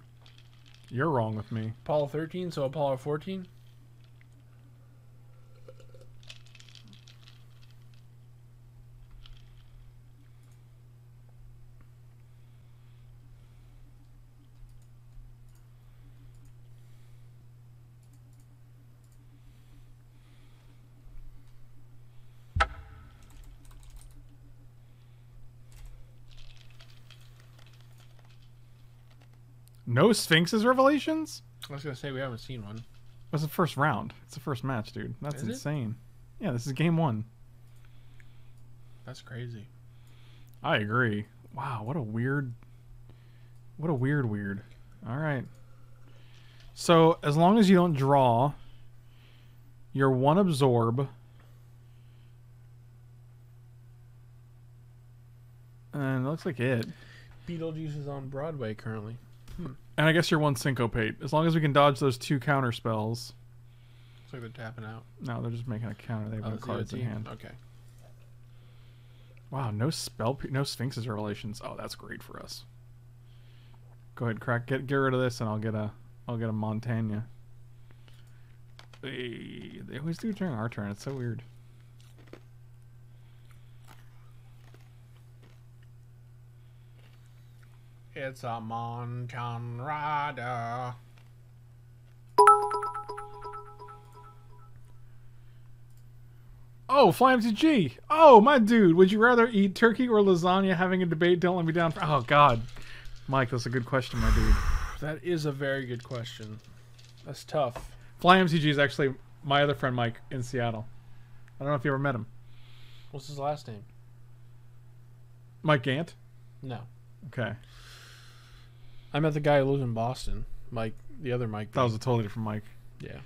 You're wrong with me. Apollo thirteen, so Apollo fourteen. No Sphinx's Revelations? I was going to say we haven't seen one. That's the first round. It's the first match, dude. That's is insane. It? Yeah, this is game one. That's crazy. I agree. Wow, what a weird... What a weird weird. All right. So, as long as you don't draw, you're one absorb. And it looks like it. Beetlejuice is on Broadway currently. Hmm. And I guess you're one syncopate. As long as we can dodge those two counter spells. So they're tapping out. No, they're just making a counter. They have oh, no cards in hand. Okay. Wow, no spell, no Sphinx's Revelations. Oh, that's great for us. Go ahead, crack. Get get rid of this, and I'll get a I'll get a Montaigne. Hey, they always do it during our turn. It's so weird. It's a Mountain Rider. Oh, Fly M T G. Oh, my dude. Would you rather eat turkey or lasagna? Having a debate. Don't let me down. Oh, God. Mike, that's a good question, my dude. That is a very good question. That's tough. Fly M C G is actually my other friend Mike in Seattle. I don't know if you ever met him. What's his last name? Mike Gant? No. Okay. I met the guy who lives in Boston. Mike, the other Mike. That was a totally different Mike. Yeah.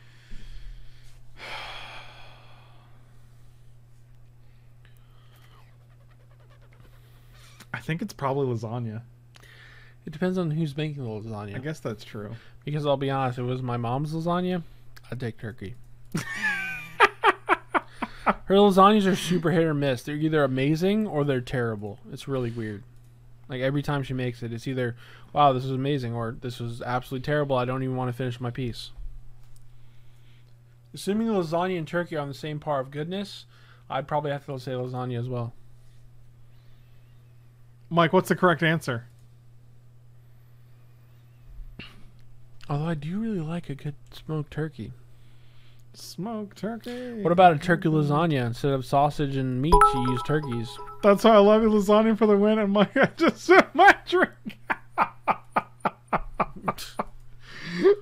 I think it's probably lasagna. It depends on who's making the lasagna. I guess that's true. Because I'll be honest, if it was my mom's lasagna, I'd take turkey. Her lasagnas are super hit or miss. They're either amazing or they're terrible. It's really weird. Like, every time she makes it, it's either, wow, this is amazing, or this was absolutely terrible. I don't even want to finish my piece. Assuming the lasagna and turkey are on the same par of goodness, I'd probably have to say lasagna as well. Mike, what's the correct answer? Although I do really like a good smoked turkey. Smoked turkey. What about a turkey lasagna? Instead of sausage and meat, you use turkeys. That's why I love you, lasagna for the win, and Mike, I just sip my drink.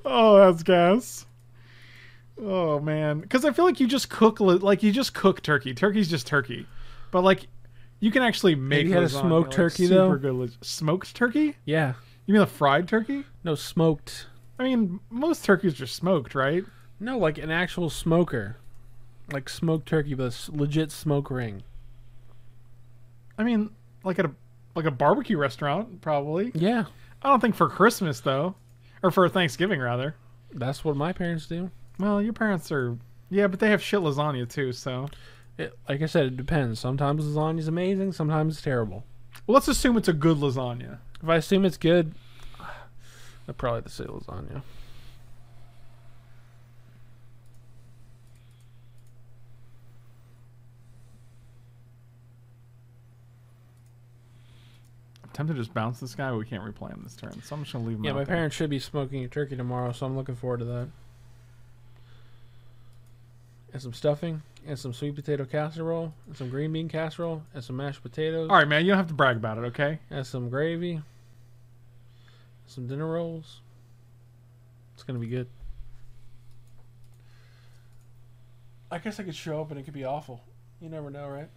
Oh, that's gas. Oh man, because I feel like you just cook like you just cook turkey. Turkey's just turkey, but like you can actually make. Have you had a smoked turkey like, though? Super good smoked turkey. Yeah. You mean the fried turkey? No, smoked. I mean, most turkeys are smoked, right? No, like an actual smoker. Like smoked turkey, but a legit smoke ring. I mean, like at a like a barbecue restaurant, probably. Yeah. I don't think for Christmas, though. Or for Thanksgiving, rather. That's what my parents do. Well, your parents are... Yeah, but they have shit lasagna, too, so... It, like I said, it depends. Sometimes lasagna's amazing, sometimes it's terrible. Well, let's assume it's a good lasagna. If I assume it's good, I'd probably have to say lasagna. Attempt to just bounce this guy, but we can't replay him this turn, so I'm just gonna leave him. Yeah, my there. Parents should be smoking a turkey tomorrow, so I'm looking forward to that. And some stuffing, and some sweet potato casserole, and some green bean casserole, and some mashed potatoes. All right, man, you don't have to brag about it, okay? And some gravy, some dinner rolls. It's gonna be good. I guess I could show up and it could be awful. You never know, right?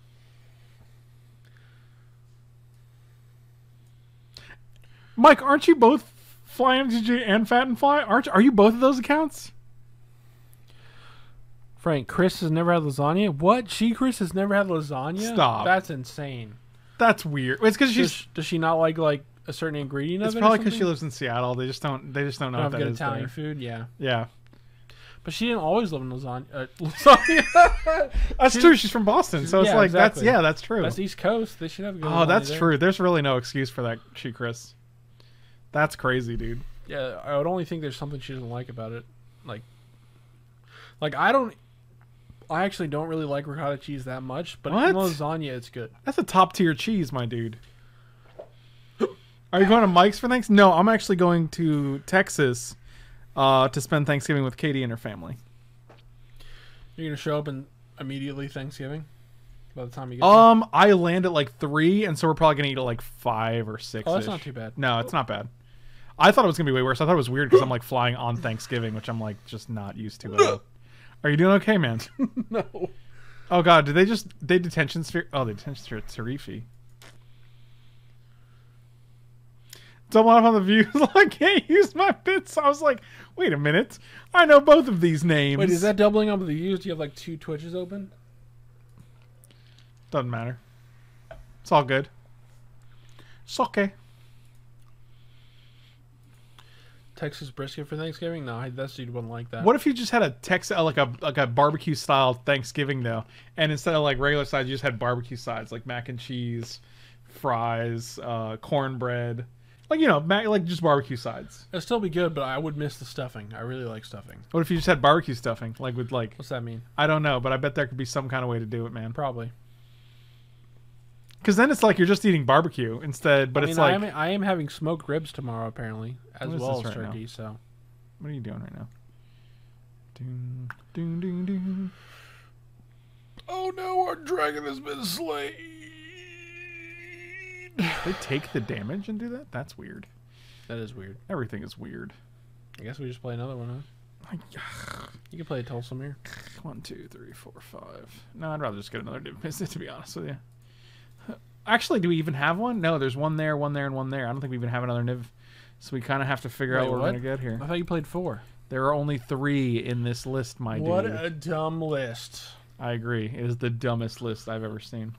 Mike, aren't you both FlyMTG and Fat and Fly? Aren't are you both of those accounts? Frank, Chris has never had lasagna. What? She, Chris, has never had lasagna. Stop. That's insane. That's weird. It's because she's. Does, does she not like like a certain ingredient? It's of it probably because she lives in Seattle. They just don't. They just don't know what that good is. Italian there. Food. Yeah. Yeah. But she didn't always live in lasagna. Uh, lasagna. That's she, true. She's from Boston, so it's yeah, like exactly. that's yeah, that's true. That's East Coast. They should have. A good oh, that's there. True. There's really no excuse for that. She, Chris. That's crazy, dude. Yeah, I would only think there's something she doesn't like about it. Like, like I don't... I actually don't really like ricotta cheese that much, but what? In lasagna, it's good. That's a top-tier cheese, my dude. Are you going to Mike's for Thanksgiving? No, I'm actually going to Texas uh, to spend Thanksgiving with Katie and her family. You're going to show up and immediately Thanksgiving? By the time you get um, there? I land at like three, and so we're probably going to eat at like five or six. Oh, that's not too bad. No, it's not bad. I thought it was going to be way worse. I thought it was weird because I'm like flying on Thanksgiving, which I'm like just not used to at all. Are you doing okay, man? No. Oh, God. Did they just... They detention sphere... Oh, they detention sphere Tarifi. Don't laugh on the views. I can't use my bits. I was like, wait a minute. I know both of these names. Wait, is that doubling up the views? Do you have like two Twitches open? Doesn't matter. It's all good. It's okay. Texas brisket for Thanksgiving? No, I, that dude wouldn't like that. What if you just had a Texas, like a like a barbecue style Thanksgiving though, and instead of like regular sides, you just had barbecue sides like mac and cheese, fries, uh, cornbread, like you know, mac, like just barbecue sides. It'd still be good, but I would miss the stuffing. I really like stuffing. What if you just had barbecue stuffing, like with like? What's that mean? I don't know, but I bet there could be some kind of way to do it, man. Probably. Because then it's like you're just eating barbecue instead, but I mean, it's like... I am, I am having smoked ribs tomorrow, apparently, as well as right turkey, now? So... What are you doing right now? Dun, dun, dun, dun. Oh no, our dragon has been slain! They take the damage and do that? That's weird. That is weird. Everything is weird. I guess we just play another one, huh? You can play a Tolsimir. One, two, three, four, five. No, I'd rather just get another Niv-Mizzet, to be honest with you. Actually, do we even have one? No, there's one there, one there, and one there. I don't think we even have another Niv. So we kind of have to figure Wait, out what, what we're going to get here. I thought you played four. There are only three in this list, my what dude. What a dumb list. I agree. It is the dumbest list I've ever seen.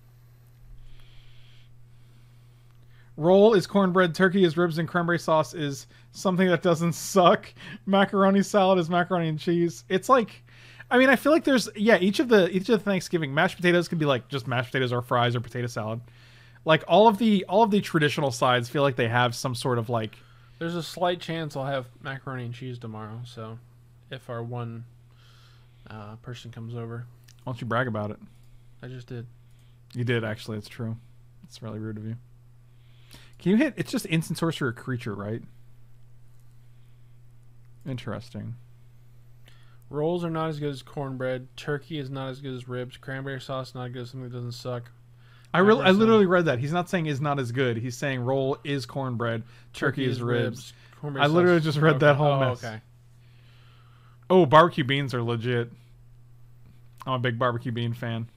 Roll is cornbread. Turkey is ribs and cranberry sauce is something that doesn't suck. Macaroni salad is macaroni and cheese. It's like, I mean, I feel like there's, yeah, each of the each of the Thanksgiving mashed potatoes can be like just mashed potatoes or fries or potato salad. Like all of the all of the traditional sides feel like they have some sort of like. There's a slight chance I'll have macaroni and cheese tomorrow. So, if our one uh, person comes over, why don't you brag about it? I just did. You did actually. It's true. It's really rude of you. Can you hit... It's just instant sorcerer creature, right? Interesting. Rolls are not as good as cornbread. Turkey is not as good as ribs. Cranberry sauce is not as good as something that doesn't suck. I, really, I literally read that. He's not saying is not as good. He's saying roll is cornbread. Turkey, turkey is ribs. ribs. I literally just read okay. that whole oh, mess. Okay. Oh, barbecue beans are legit. I'm a big barbecue bean fan.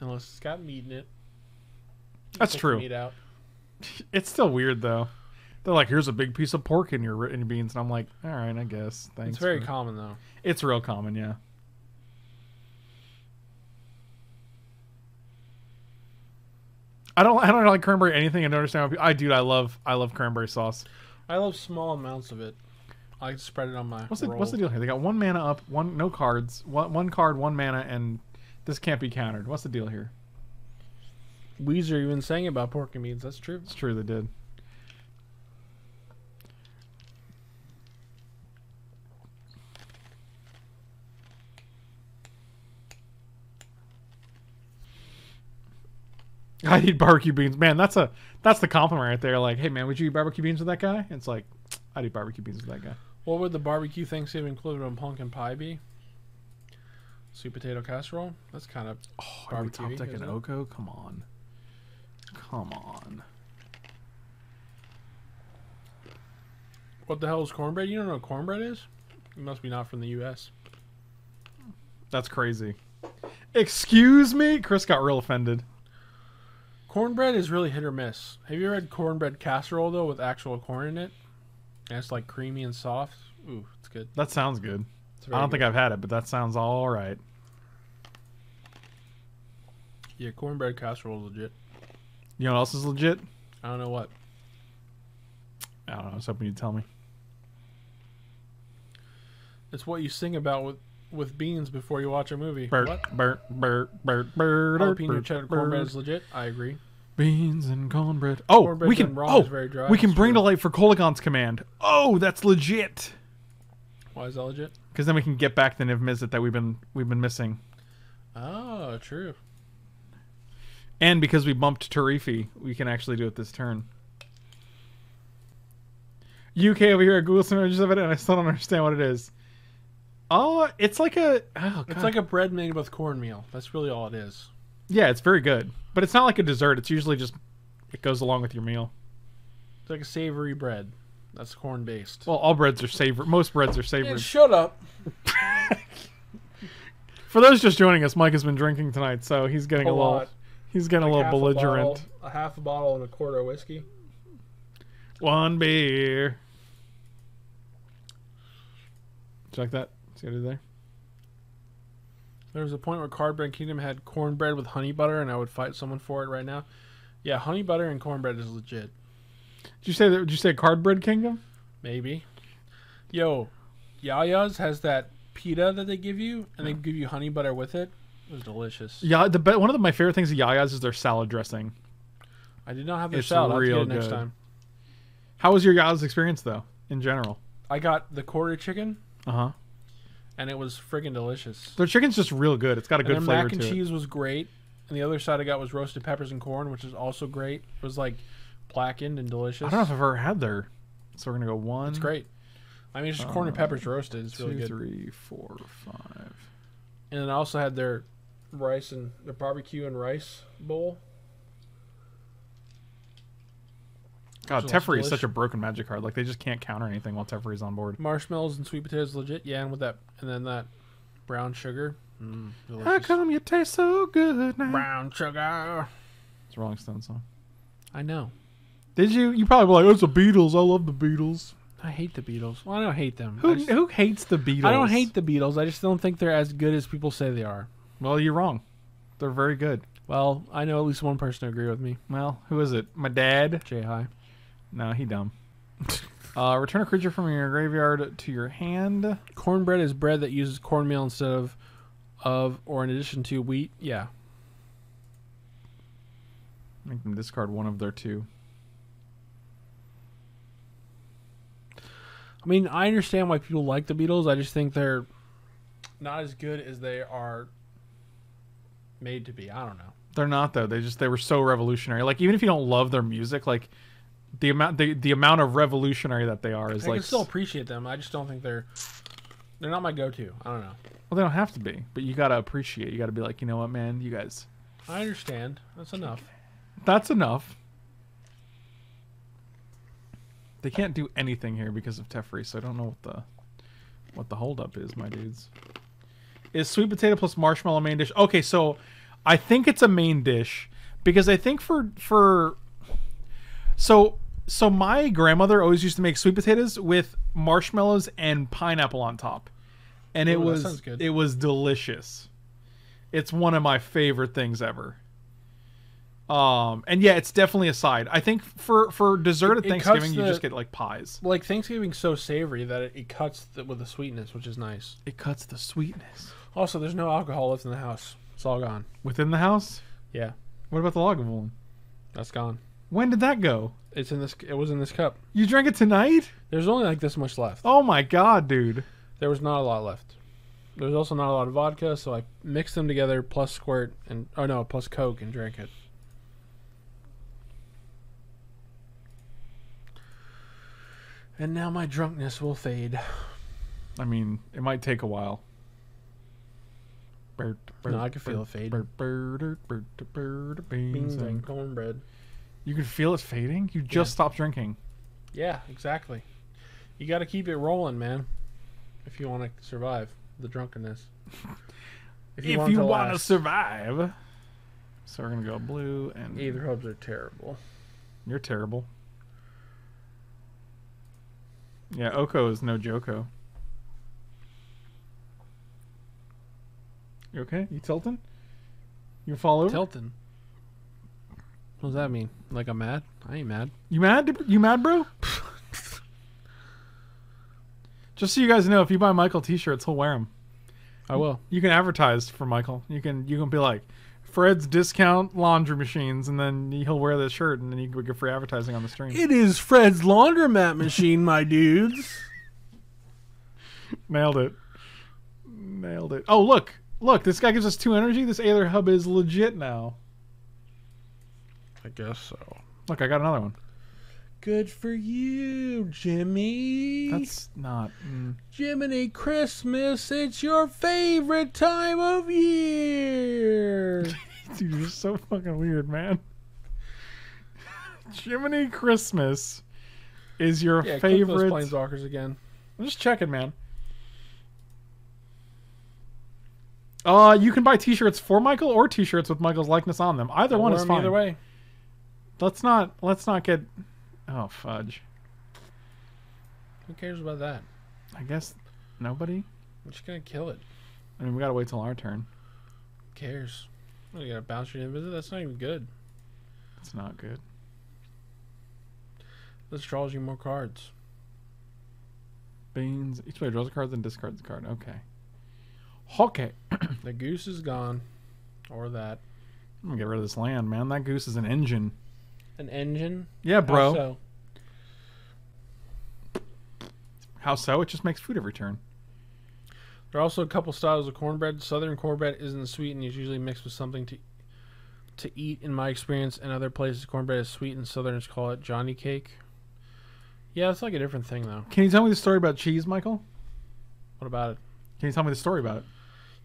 Unless it's got meat in it. You That's true. Meat out. It's still weird though. They're like, here's a big piece of pork in your in your beans, and I'm like, all right, I guess. Thanks. It's very common though. It's real common, yeah. I don't, I don't like cranberry anything. I don't understand. People, I dude, I love, I love cranberry sauce. I love small amounts of it. I like to spread it on my. What's the roll. What's the deal here? They got one mana up, one no cards, one one card, one mana, and this can't be countered. What's the deal here? Weezer even sang about pork and beans. That's true. It's true, they did. I eat barbecue beans. Man, that's a that's the compliment right there. Like, hey man, would you eat barbecue beans with that guy? It's like, I'd eat barbecue beans with that guy. What would the barbecue Thanksgiving included on pumpkin pie be? Sweet potato casserole? That's kind of oh, barbecue. Are we top decking Oko? Come on. Come on. What the hell is cornbread? You don't know what cornbread is? You must be not from the U S. That's crazy. Excuse me? Chris got real offended. Cornbread is really hit or miss. Have you ever had cornbread casserole, though, with actual corn in it? And it's like creamy and soft. Ooh, it's good. That sounds good. I don't good. think I've had it, but that sounds all right. Yeah, cornbread casserole is legit. You know what else is legit? I don't know what. I don't know. I was hoping you'd tell me. It's what you sing about with, with beans before you watch a movie. Burp, what? Burp, burp, burp, burp, jalapeno burp, cheddar burp, cornbread burp. is legit. I agree. Beans and cornbread. Oh, cornbread we can. Oh, very dry. we can it's bring true. to light for Coligon's command. Oh, that's legit. Why is that legit? Because then we can get back the Niv-Mizzet that we've been we've been missing. Oh, true. And because we bumped Tarifi, we can actually do it this turn. U K over here, I googled some images of it, and I still don't understand what it is. Oh, it's like a oh, it's like a bread made with cornmeal. That's really all it is. Yeah, it's very good, but it's not like a dessert. It's usually just it goes along with your meal. It's like a savory bread. That's corn based. Well, all breads are savory. Most breads are savory. Yeah, shut up. For those just joining us, Mike has been drinking tonight, so he's getting a, a little. He's getting like a little belligerent. A, bottle, a half a bottle and a quarter of whiskey. One beer. Did you like that? See what I did there? There was a point where Cardbread Kingdom had cornbread with honey butter, and I would fight someone for it right now. Yeah, honey butter and cornbread is legit. Did you say that? Did you say Cardbread Kingdom? Maybe. Yo, Yaya's has that pita that they give you, and yeah. they give you honey butter with it. It was delicious. Yeah, the one of the, my favorite things at Yaya's is their salad dressing. I did not have their it's salad. Real I'll get it next good. time. How was your Yaya's experience though, in general? I got the quarter chicken. Uh huh. And it was friggin' delicious. Their chicken's just real good. It's got a and good their flavor mac and to cheese it. was great, and the other side I got was roasted peppers and corn, which is also great. It was like. Blackened and delicious. I don't know if I've ever had their. So we're gonna go one. It's great. I mean, it's just uh, corn and peppers roasted. It's two, really good. Three, four, five. And then I also had their rice and their barbecue and rice bowl. God, Teferi is such a broken Magic card. Like, they just can't counter anything while Teferi's on board. Marshmallows and sweet potatoes, legit. Yeah, and with that, and then that brown sugar. Mm, how come you taste so good now? Brown sugar. It's a Rolling Stones song. I know. Did you? You probably were like, oh, it's the Beatles. I love the Beatles. I hate the Beatles. Well, I don't hate them. Who, just, who hates the Beatles? I don't hate the Beatles. I just don't think they're as good as people say they are. Well, you're wrong. They're very good. Well, I know at least one person who agree with me. Well, who is it? My dad? Jay High. No, he dumb. uh, return a creature from your graveyard to your hand. Cornbread is bread that uses cornmeal instead of, of or in addition to wheat. Yeah. Make them discard one of their two. I mean, I understand why people like the Beatles. I just think they're not as good as they are made to be. I don't know. They're not though. They just they were so revolutionary. Like, even if you don't love their music, like the amount the, the amount of revolutionary that they are is I like. I can still appreciate them. I just don't think they're they're not my go-to. I don't know. Well, they don't have to be, but you gotta appreciate. You gotta be like, you know what, man, you guys. I understand. That's enough. That's enough. They can't do anything here because of Teferi, so I don't know what the what the holdup is, my dudes. Is sweet potato plus marshmallow main dish? Okay, so I think it's a main dish because I think for for so so my grandmother always used to make sweet potatoes with marshmallows and pineapple on top, and it Ooh, was that sounds good. It was delicious. It's one of my favorite things ever. Um and yeah, it's definitely a side. I think for for dessert at it, Thanksgiving the, you just get like pies. Like Thanksgiving's so savory that it, it cuts the, with the sweetness, which is nice. It cuts the sweetness. Also, there's no alcohol left in the house. It's all gone. Within the house? Yeah. What about the Lagavulin? That's gone. When did that go? It's in this. It was in this cup. You drank it tonight? There's only like this much left. Oh my god, dude. There was not a lot left. There was also not a lot of vodka, so I mixed them together plus squirt and oh no plus Coke and drank it. And now my drunkenness will fade. I mean, it might take a while. Bird, bird, no, I can bird, feel it fade. Bird, bird, bird, bird, bird, beans, beans and cornbread. You can feel it fading? You just yeah. stopped drinking. Yeah, exactly. You got to keep it rolling, man. If you want to survive the drunkenness. If you want to survive. So we're going to go blue. And Aether Hubs are terrible. You're terrible. Yeah, Oko is no Joko. You okay? You tilting? You fall over? Tilting. What does that mean? Like I'm mad? I ain't mad. You mad? You mad, bro? Just so you guys know, if you buy Michael T-shirts, he'll wear them. I will. You can advertise for Michael. You can. You can be like, Fred's Discount Laundry Machines, and then he'll wear this shirt, and then you can get free advertising on the stream. It is Fred's Laundromat Machine, my dudes. Nailed it. Nailed it. Oh, look. Look, this guy gives us two energy. This Aether Hub is legit now. I guess so. Look, I got another one. Good for you, Jimmy. That's not... Mm. Jiminy Christmas, it's your favorite time of year. Dude, you're so fucking weird, man. Jiminy Christmas is your yeah, favorite... Yeah, click those planeswalkers again. I'm just checking, man. Uh, you can buy t-shirts for Michael or t-shirts with Michael's likeness on them. Either I'll one is fine. Either way. Let's not, let's not get... Oh, fudge. Who cares about that? I guess nobody. We're just going to kill it. I mean, we got to wait till our turn. Who cares? We got to bounce your Niv-Mizzet? That's not even good. It's not good. This draws you more cards. Beans. Each player draws a card, then discards a card. Okay. Okay. The goose is gone. Or that. I'm going to get rid of this land, man. That goose is an engine. An engine? Yeah, bro. How so? How so? It just makes food every turn. There are also a couple styles of cornbread. Southern cornbread isn't sweet and is usually mixed with something to to eat. In my experience, in other places, cornbread is sweet and Southerners call it Johnny cake. Yeah, it's like a different thing, though. Can you tell me the story about cheese, Michael? What about it? Can you tell me the story about it?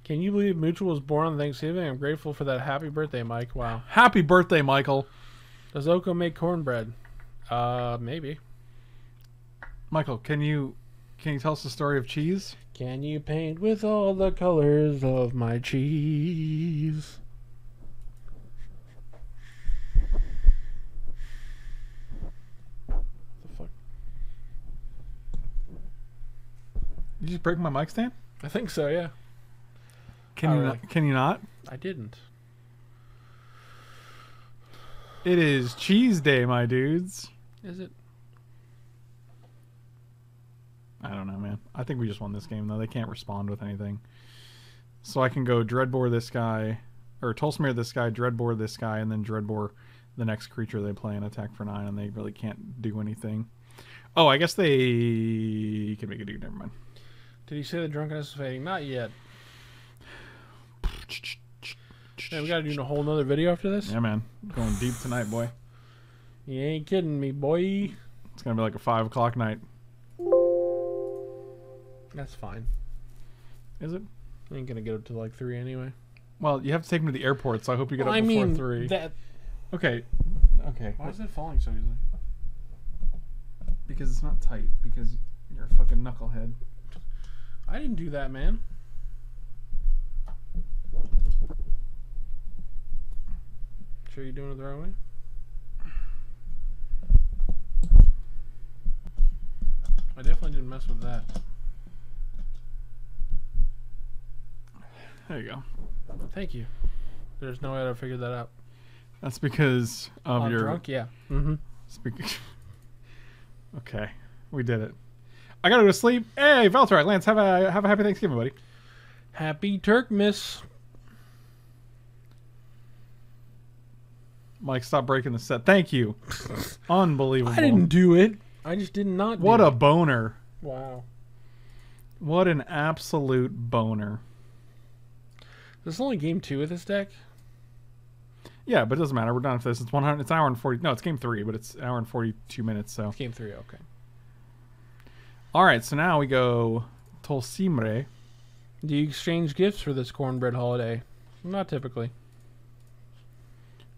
Can you believe Mutual was born on Thanksgiving? I'm grateful for that. Happy birthday, Mike. Wow. Happy birthday, Michael. Does Oko make cornbread? Uh, maybe. Michael, can you can you tell us the story of cheese? Can you paint with all the colors of my cheese? Did you just break my mic stand? I think so, yeah. Can you not, can you not? I didn't. It is cheese day, my dudes. Is it? I don't know, man. I think we just won this game, though. They can't respond with anything. So I can go Dreadbore this guy, or Tolsimir this guy, Dreadbore this guy, and then Dreadbore the next creature they play and attack for nine, and they really can't do anything. Oh, I guess they can make a dude. Never mind. Did you say the drunkenness is fading? Not yet. Man, we gotta do a whole nother video after this? Yeah, man. Going deep tonight, boy. You ain't kidding me, boy. It's gonna be like a five o'clock night. That's fine. Is it? I ain't gonna get up to like three anyway. Well, you have to take me to the airport, so I hope you get well, up I before mean, three. That... Okay. Okay. Why is it falling so easily? Because it's not tight. Because you're a fucking knucklehead. I didn't do that, man. Sure you're doing it the right way? I definitely didn't mess with that. There you go. Thank you. There's no way I'd figure that out. That's because of I'm your... drunk? Yeah. Mm-hmm. Okay. We did it. I gotta go to sleep. Hey, Valtrak, Lance, have a have a happy Thanksgiving, buddy. Happy Turkmas. Mike, stop breaking the set. Thank you. Unbelievable. I didn't do it. I just did not do What a it. boner. Wow. What an absolute boner. This is only game two of this deck? Yeah, but it doesn't matter. We're done with this. It's one hundred it's an hour and forty no, it's game three, but it's an hour and forty two minutes, so it's game three, okay. Alright, so now we go Tolsimir. Do you exchange gifts for this cornbread holiday? Not typically.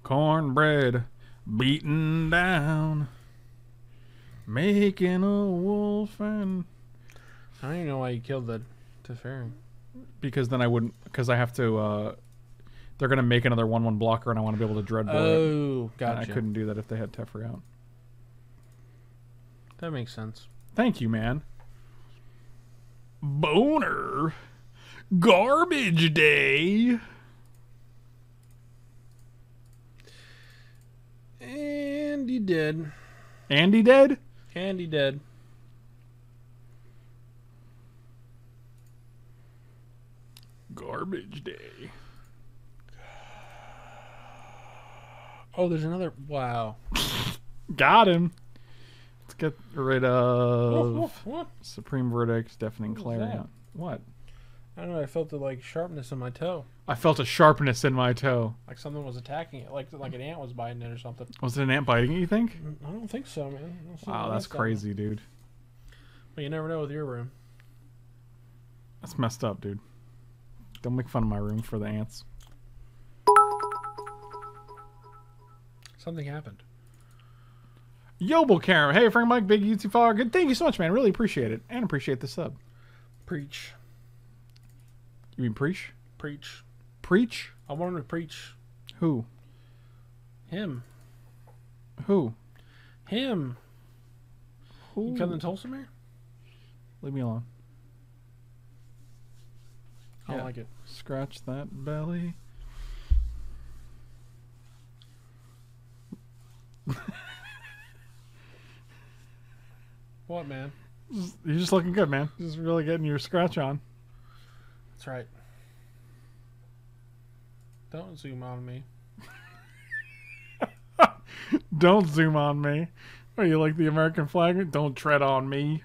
Cornbread beaten down, making a wolf, and I don't even know why you killed the Teferi. Because then I wouldn't, because I have to, uh, they're going to make another one one blocker and I want to be able to Dreadbore oh, it. Gotcha. And I couldn't do that if they had Teferi out. That makes sense. Thank you, man. Boner. Garbage day. And he dead. And he dead? And he dead. Garbage day. Oh, there's another. Wow. Got him. Get rid of what, what, what? Supreme Verdict, Deafening Clarion. What? I don't know. I felt the like sharpness in my toe. I felt a sharpness in my toe. Like something was attacking it. Like like an ant was biting it or something. Was it an ant biting it, you think? I don't think so, man. Wow, that's crazy, dude. But you never know with your room. That's messed up, dude. Don't make fun of my room for the ants. Something happened. Yobel Karen. Hey, Frank Mike, big YouTube follower. Good. Thank you so much, man. Really appreciate it. And appreciate the sub. Preach. You mean preach? Preach. Preach? I want him to preach. Who? Him. Who? Him. Who? You coming to Tolsimir? Leave me alone. I don't yeah. like it. Scratch that belly. What, man? Just, you're just looking good, man. Just really getting your scratch on. That's right. Don't zoom on me. Don't zoom on me. Are you like the American flag? Don't tread on me.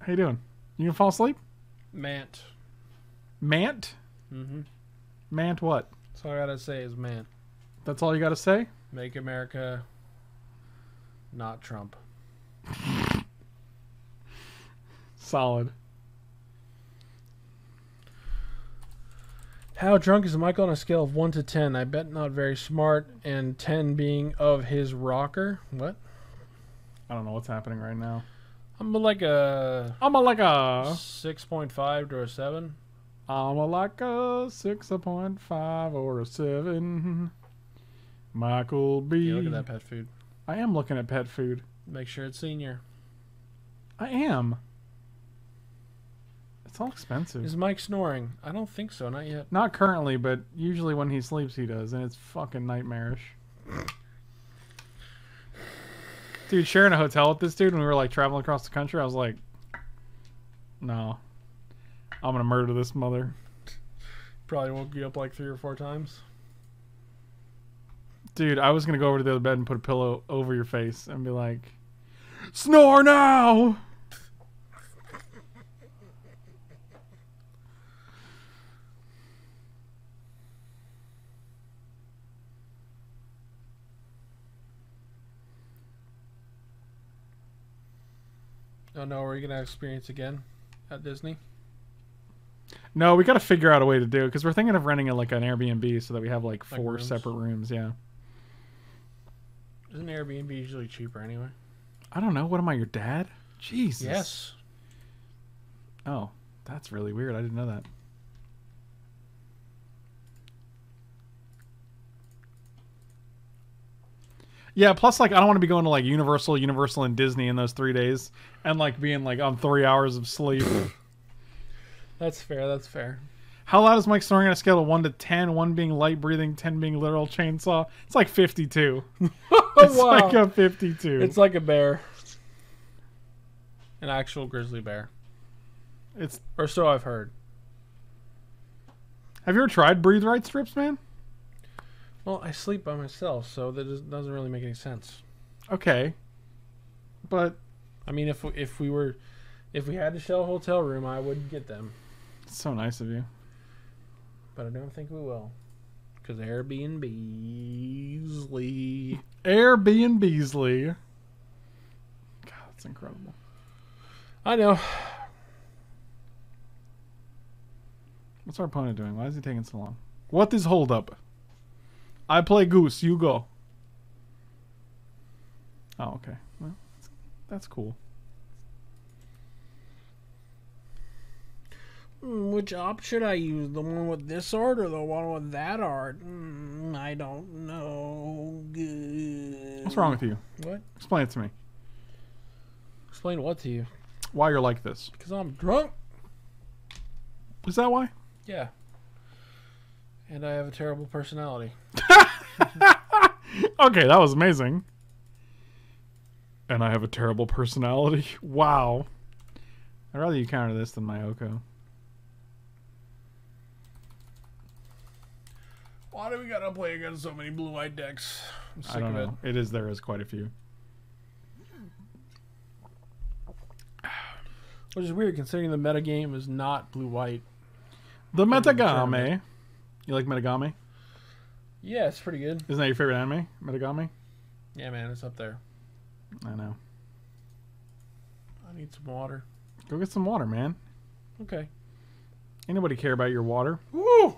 How you doing? You gonna fall asleep? Mant. Mant? Mm-hmm. Mant what? That's all I gotta say is Mant. That's all you gotta say? Make America not Trump. Solid. How drunk is Michael on a scale of one to ten? I bet not very smart, and ten being of his rocker. What? I don't know what's happening right now. I'm like a... I'm a like a... six point five to a seven. I'm a like a six point five or a seven. Michael B. Yeah, look at that pet food. I am looking at pet food. Make sure it's senior. I am. It's all expensive. Is Mike snoring? I don't think so. Not yet. Not currently, but usually when he sleeps, he does, and it's fucking nightmarish. Dude, sharing a hotel with this dude when we were like traveling across the country, I was like, no, I'm gonna murder this mother. Probably woke you up like three or four times. Dude, I was gonna go over to the other bed and put a pillow over your face and be like, snore now. Don't know, are we gonna experience again at Disney? No, we got to figure out a way to do it, because we're thinking of renting a, like an Airbnb so that we have like four like rooms. separate rooms. Yeah. Isn't Airbnb usually cheaper anyway? I don't know. What am I, your dad? Jesus. Yes. Oh, that's really weird. I didn't know that. Yeah, plus, like, I don't want to be going to, like, Universal, Universal, and Disney in those three days. And, like, being, like, on three hours of sleep. That's fair, that's fair. How loud is Mike snoring on a scale of one to ten? one being light breathing, ten being literal chainsaw. It's like fifty-two. It's wow. Like a fifty-two. It's like a bear. An actual grizzly bear. It's Or so I've heard. Have you ever tried Breathe Right strips, man? Well, I sleep by myself, so that doesn't really make any sense. Okay, but I mean, if we, if we were, if we had to shell a hotel room, I would get them. It's so nice of you, but I don't think we will, because Airbnbsly, Airbnbsly. God, that's incredible. I know. What's our opponent doing? Why is he taking so long? What is hold up? I play goose. You go. Oh, okay. Well, that's cool. Which op should I use? The one with this art or the one with that art? Mm, I don't know. Good. What's wrong with you? What? Explain it to me. Explain what to you? Why you're like this? Because I'm drunk. Is that why? Yeah. And I have a terrible personality. Okay, that was amazing. And I have a terrible personality. Wow. I'd rather you counter this than my Oko. Why do we gotta play against so many blue-eyed decks? I'm sick I don't of know. It. It is. There is quite a few. Which is weird, considering the metagame is not blue-white. The metagame. You like Metagame? Yeah, it's pretty good. Isn't that your favorite anime, Metagame? Yeah, man, it's up there. I know. I need some water. Go get some water, man. Okay. Anybody care about your water? Woo!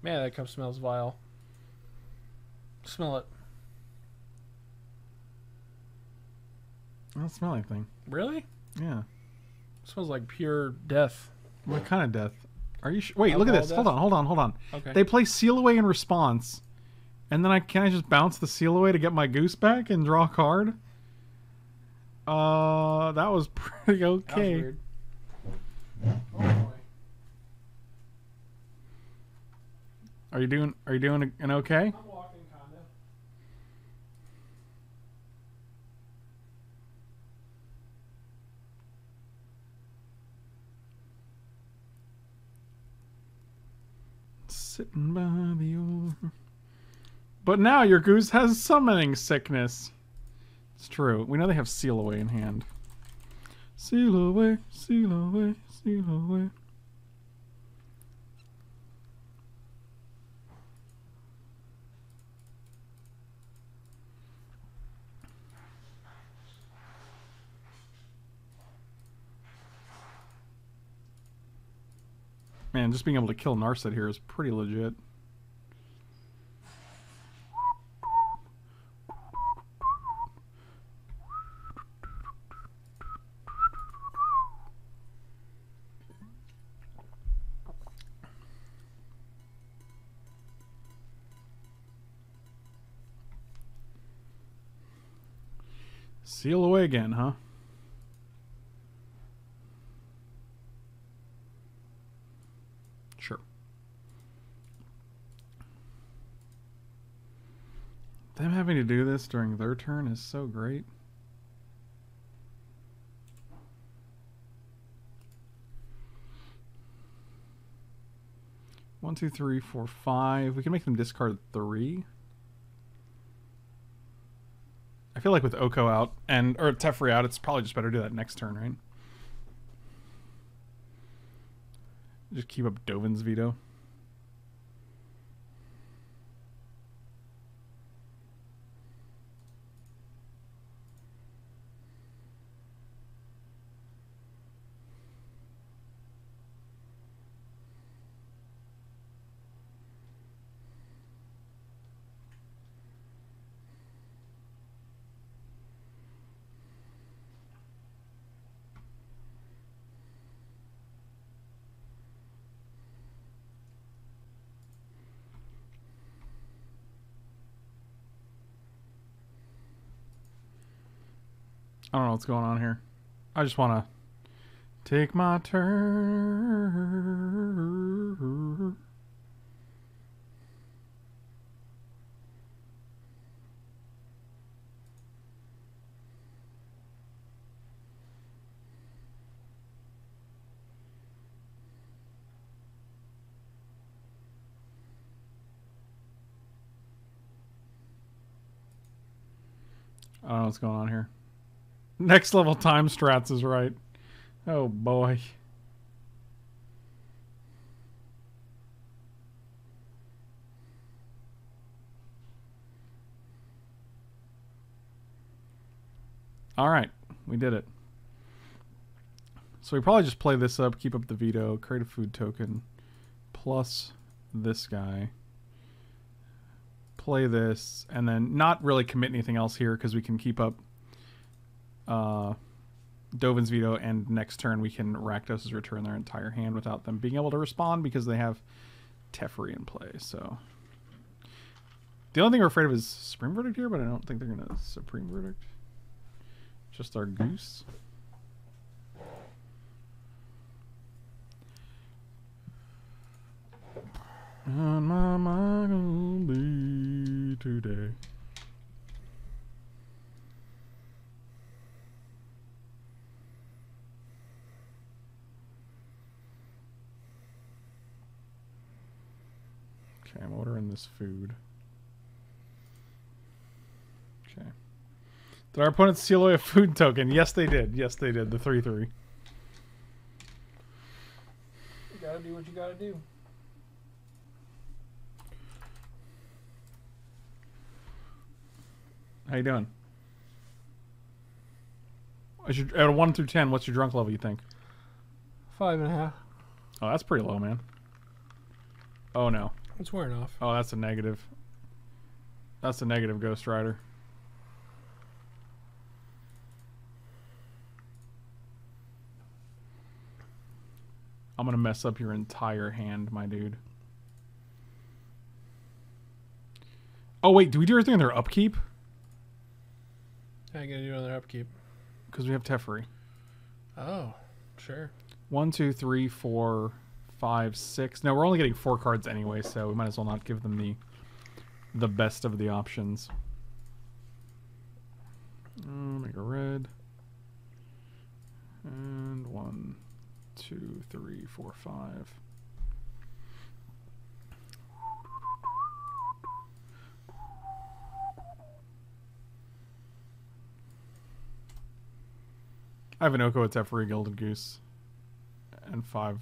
Man, that cup smells vile. Smell it. I don't smell anything. Really? Yeah. It smells like pure death. What kind of death? Are you sure? Wait, alcohol, look at this. Death? Hold on, hold on, hold on. Okay. They play Seal Away in response. And then I can I just bounce the Seal Away to get my goose back and draw a card? Uh, that was pretty okay. That was weird. Oh boy. Are you doing are you doing an okay? I'm walking kinda. Sitting by the old... But now your goose has summoning sickness. It's true. We know they have Seal Away in hand. Seal away, seal away, seal away. Man, just being able to kill Narset here is pretty legit. Seal away again, huh? Sure. Them having to do this during their turn is so great. One, two, three, four, five. We can make them discard three. I feel like with Oko out and or Teferi out, it's probably just better to do that next turn, right? Just keep up Dovin's Veto. I don't know what's going on here. I just want to take my turn. I don't know what's going on here. Next level time strats is right. Oh boy. All right, we did it. So we probably just play this up, keep up the veto, create a food token, plus this guy. Play this, and then not really commit anything else here because we can keep up Uh, Dovin's Veto, and next turn we can Rakdos's Return their entire hand without them being able to respond because they have Teferi in play. So the only thing we're afraid of is Supreme Verdict here, but I don't think they're going to Supreme Verdict. Just our Goose. And my mind will be today. Okay, I'm ordering this food. Okay. Did our opponents seal away a food token? Yes, they did. Yes, they did. The three three. You gotta do what you gotta do. How you doing? Is your, at a one through ten, what's your drunk level, you think? Five and a half. Oh, that's pretty low, man. Oh, no. It's wearing off. Oh, that's a negative. That's a negative, Ghost Rider. I'm going to mess up your entire hand, my dude. Oh, wait. Do we do everything on their upkeep? I got to do it on their upkeep. Because we have Teferi. Oh, sure. One, two, three, four... Five, six. No, we're only getting four cards anyway, so we might as well not give them the the best of the options. Uh, make a red. And one, two, three, four, five. I have an Oko with Teferi, Gilded Goose, and five.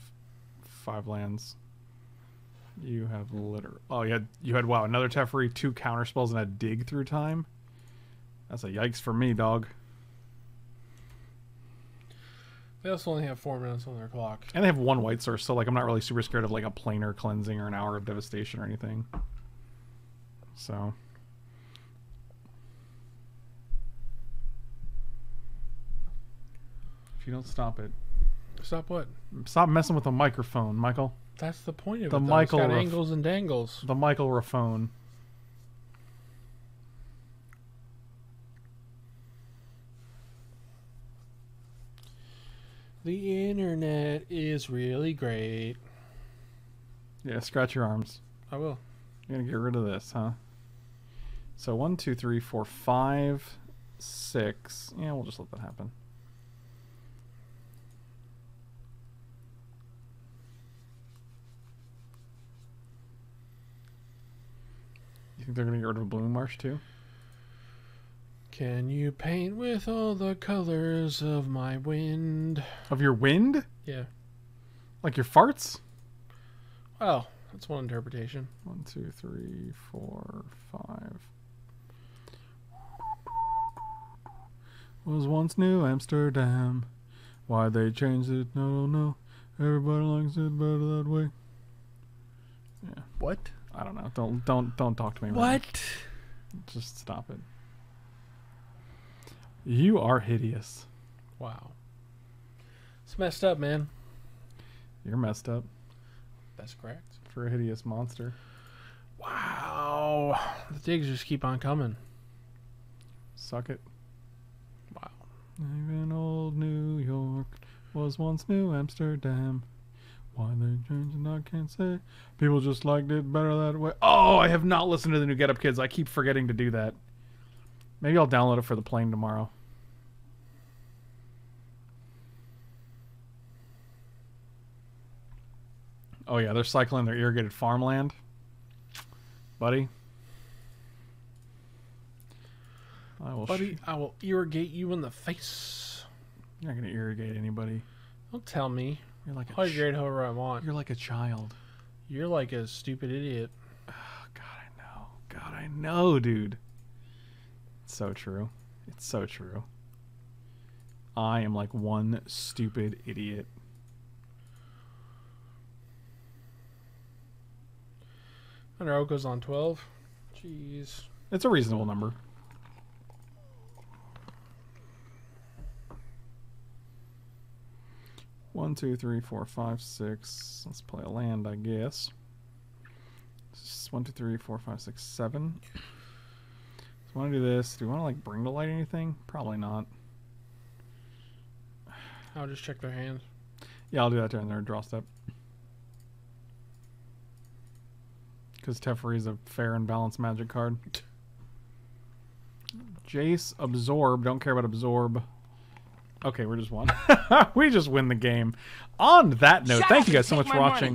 Five lands. You have literal. Oh, you had you had wow another Teferi, two counter spells, and a dig through time. That's a yikes for me, dog. They also only have four minutes on their clock. And they have one white source, so like I'm not really super scared of like a planar cleansing or an hour of devastation or anything. So if you don't stop it. Stop what? Stop messing with the microphone, Michael. That's the point of the it. The Michael it's got angles and dangles. The Michael Raphone. The internet is really great. Yeah, scratch your arms. I will. You're gonna get rid of this, huh? So one, two, three, four, five, six. Yeah, we'll just let that happen. You think they're gonna get rid of Bloom Marsh too? Can you paint with all the colors of my wind? Of your wind? Yeah. Like your farts? Well, that's one interpretation. One, two, three, four, five. Was once New Amsterdam. Why they changed it? No, no, no. Everybody likes it better that way. Yeah. What? I don't know. Don't, don't, don't talk to me. What? Right. Just stop it. You are hideous. Wow. It's messed up, man. You're messed up. That's correct. For a hideous monster. Wow. The digs just keep on coming. Suck it. Wow. Even old New York was once New Amsterdam. Why they changed it, I can't say. People just liked it better that way. Oh, I have not listened to the new Get Up Kids. I keep forgetting to do that. Maybe I'll download it for the plane tomorrow. Oh yeah, they're cycling their irrigated farmland. Buddy. I will Buddy, I will irrigate you in the face. You're not going to irrigate anybody. Don't tell me. You're like a I'll irrigate however I want. You're like a child. You're like a stupid idiot. Oh, God, I know. God, I know, dude. So true. It's so true. I am like one stupid idiot. Under Oko's on twelve. Jeez. It's a reasonable number. One, two, three, four, five, six. Let's play a land, I guess. One, two, three, four, five, six, seven. Do you want to do this? Do you want to like bring to light anything? Probably not. I'll just check their hand. Yeah, I'll do that during their draw step. Because Teferi is a fair and balanced magic card. Jace, absorb. Don't care about absorb. Okay, we're just one. We just win the game. On that note, Shut thank you guys so much for watching.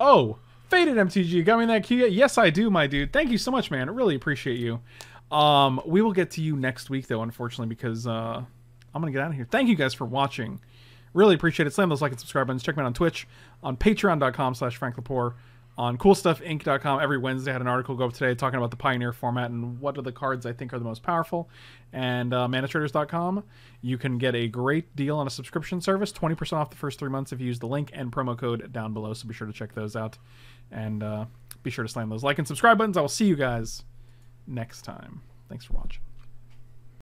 Morning. Oh, Faded M T G got me in that queue. Yes, I do, my dude. Thank you so much, man. I really appreciate you. Um, we will get to you next week, though, unfortunately, because uh, I'm going to get out of here. Thank you guys for watching. Really appreciate it. Slam those like and subscribe buttons. Check me out on Twitch, on patreon.com slash Frank Lepore, on cool stuff inc dot com. Every Wednesday I had an article go up today talking about the Pioneer format and what are the cards I think are the most powerful. And uh, mana traders dot com. You can get a great deal on a subscription service, twenty percent off the first three months if you use the link and promo code down below. So be sure to check those out. And uh, be sure to slam those like and subscribe buttons. I will see you guys next time. Thanks for watching.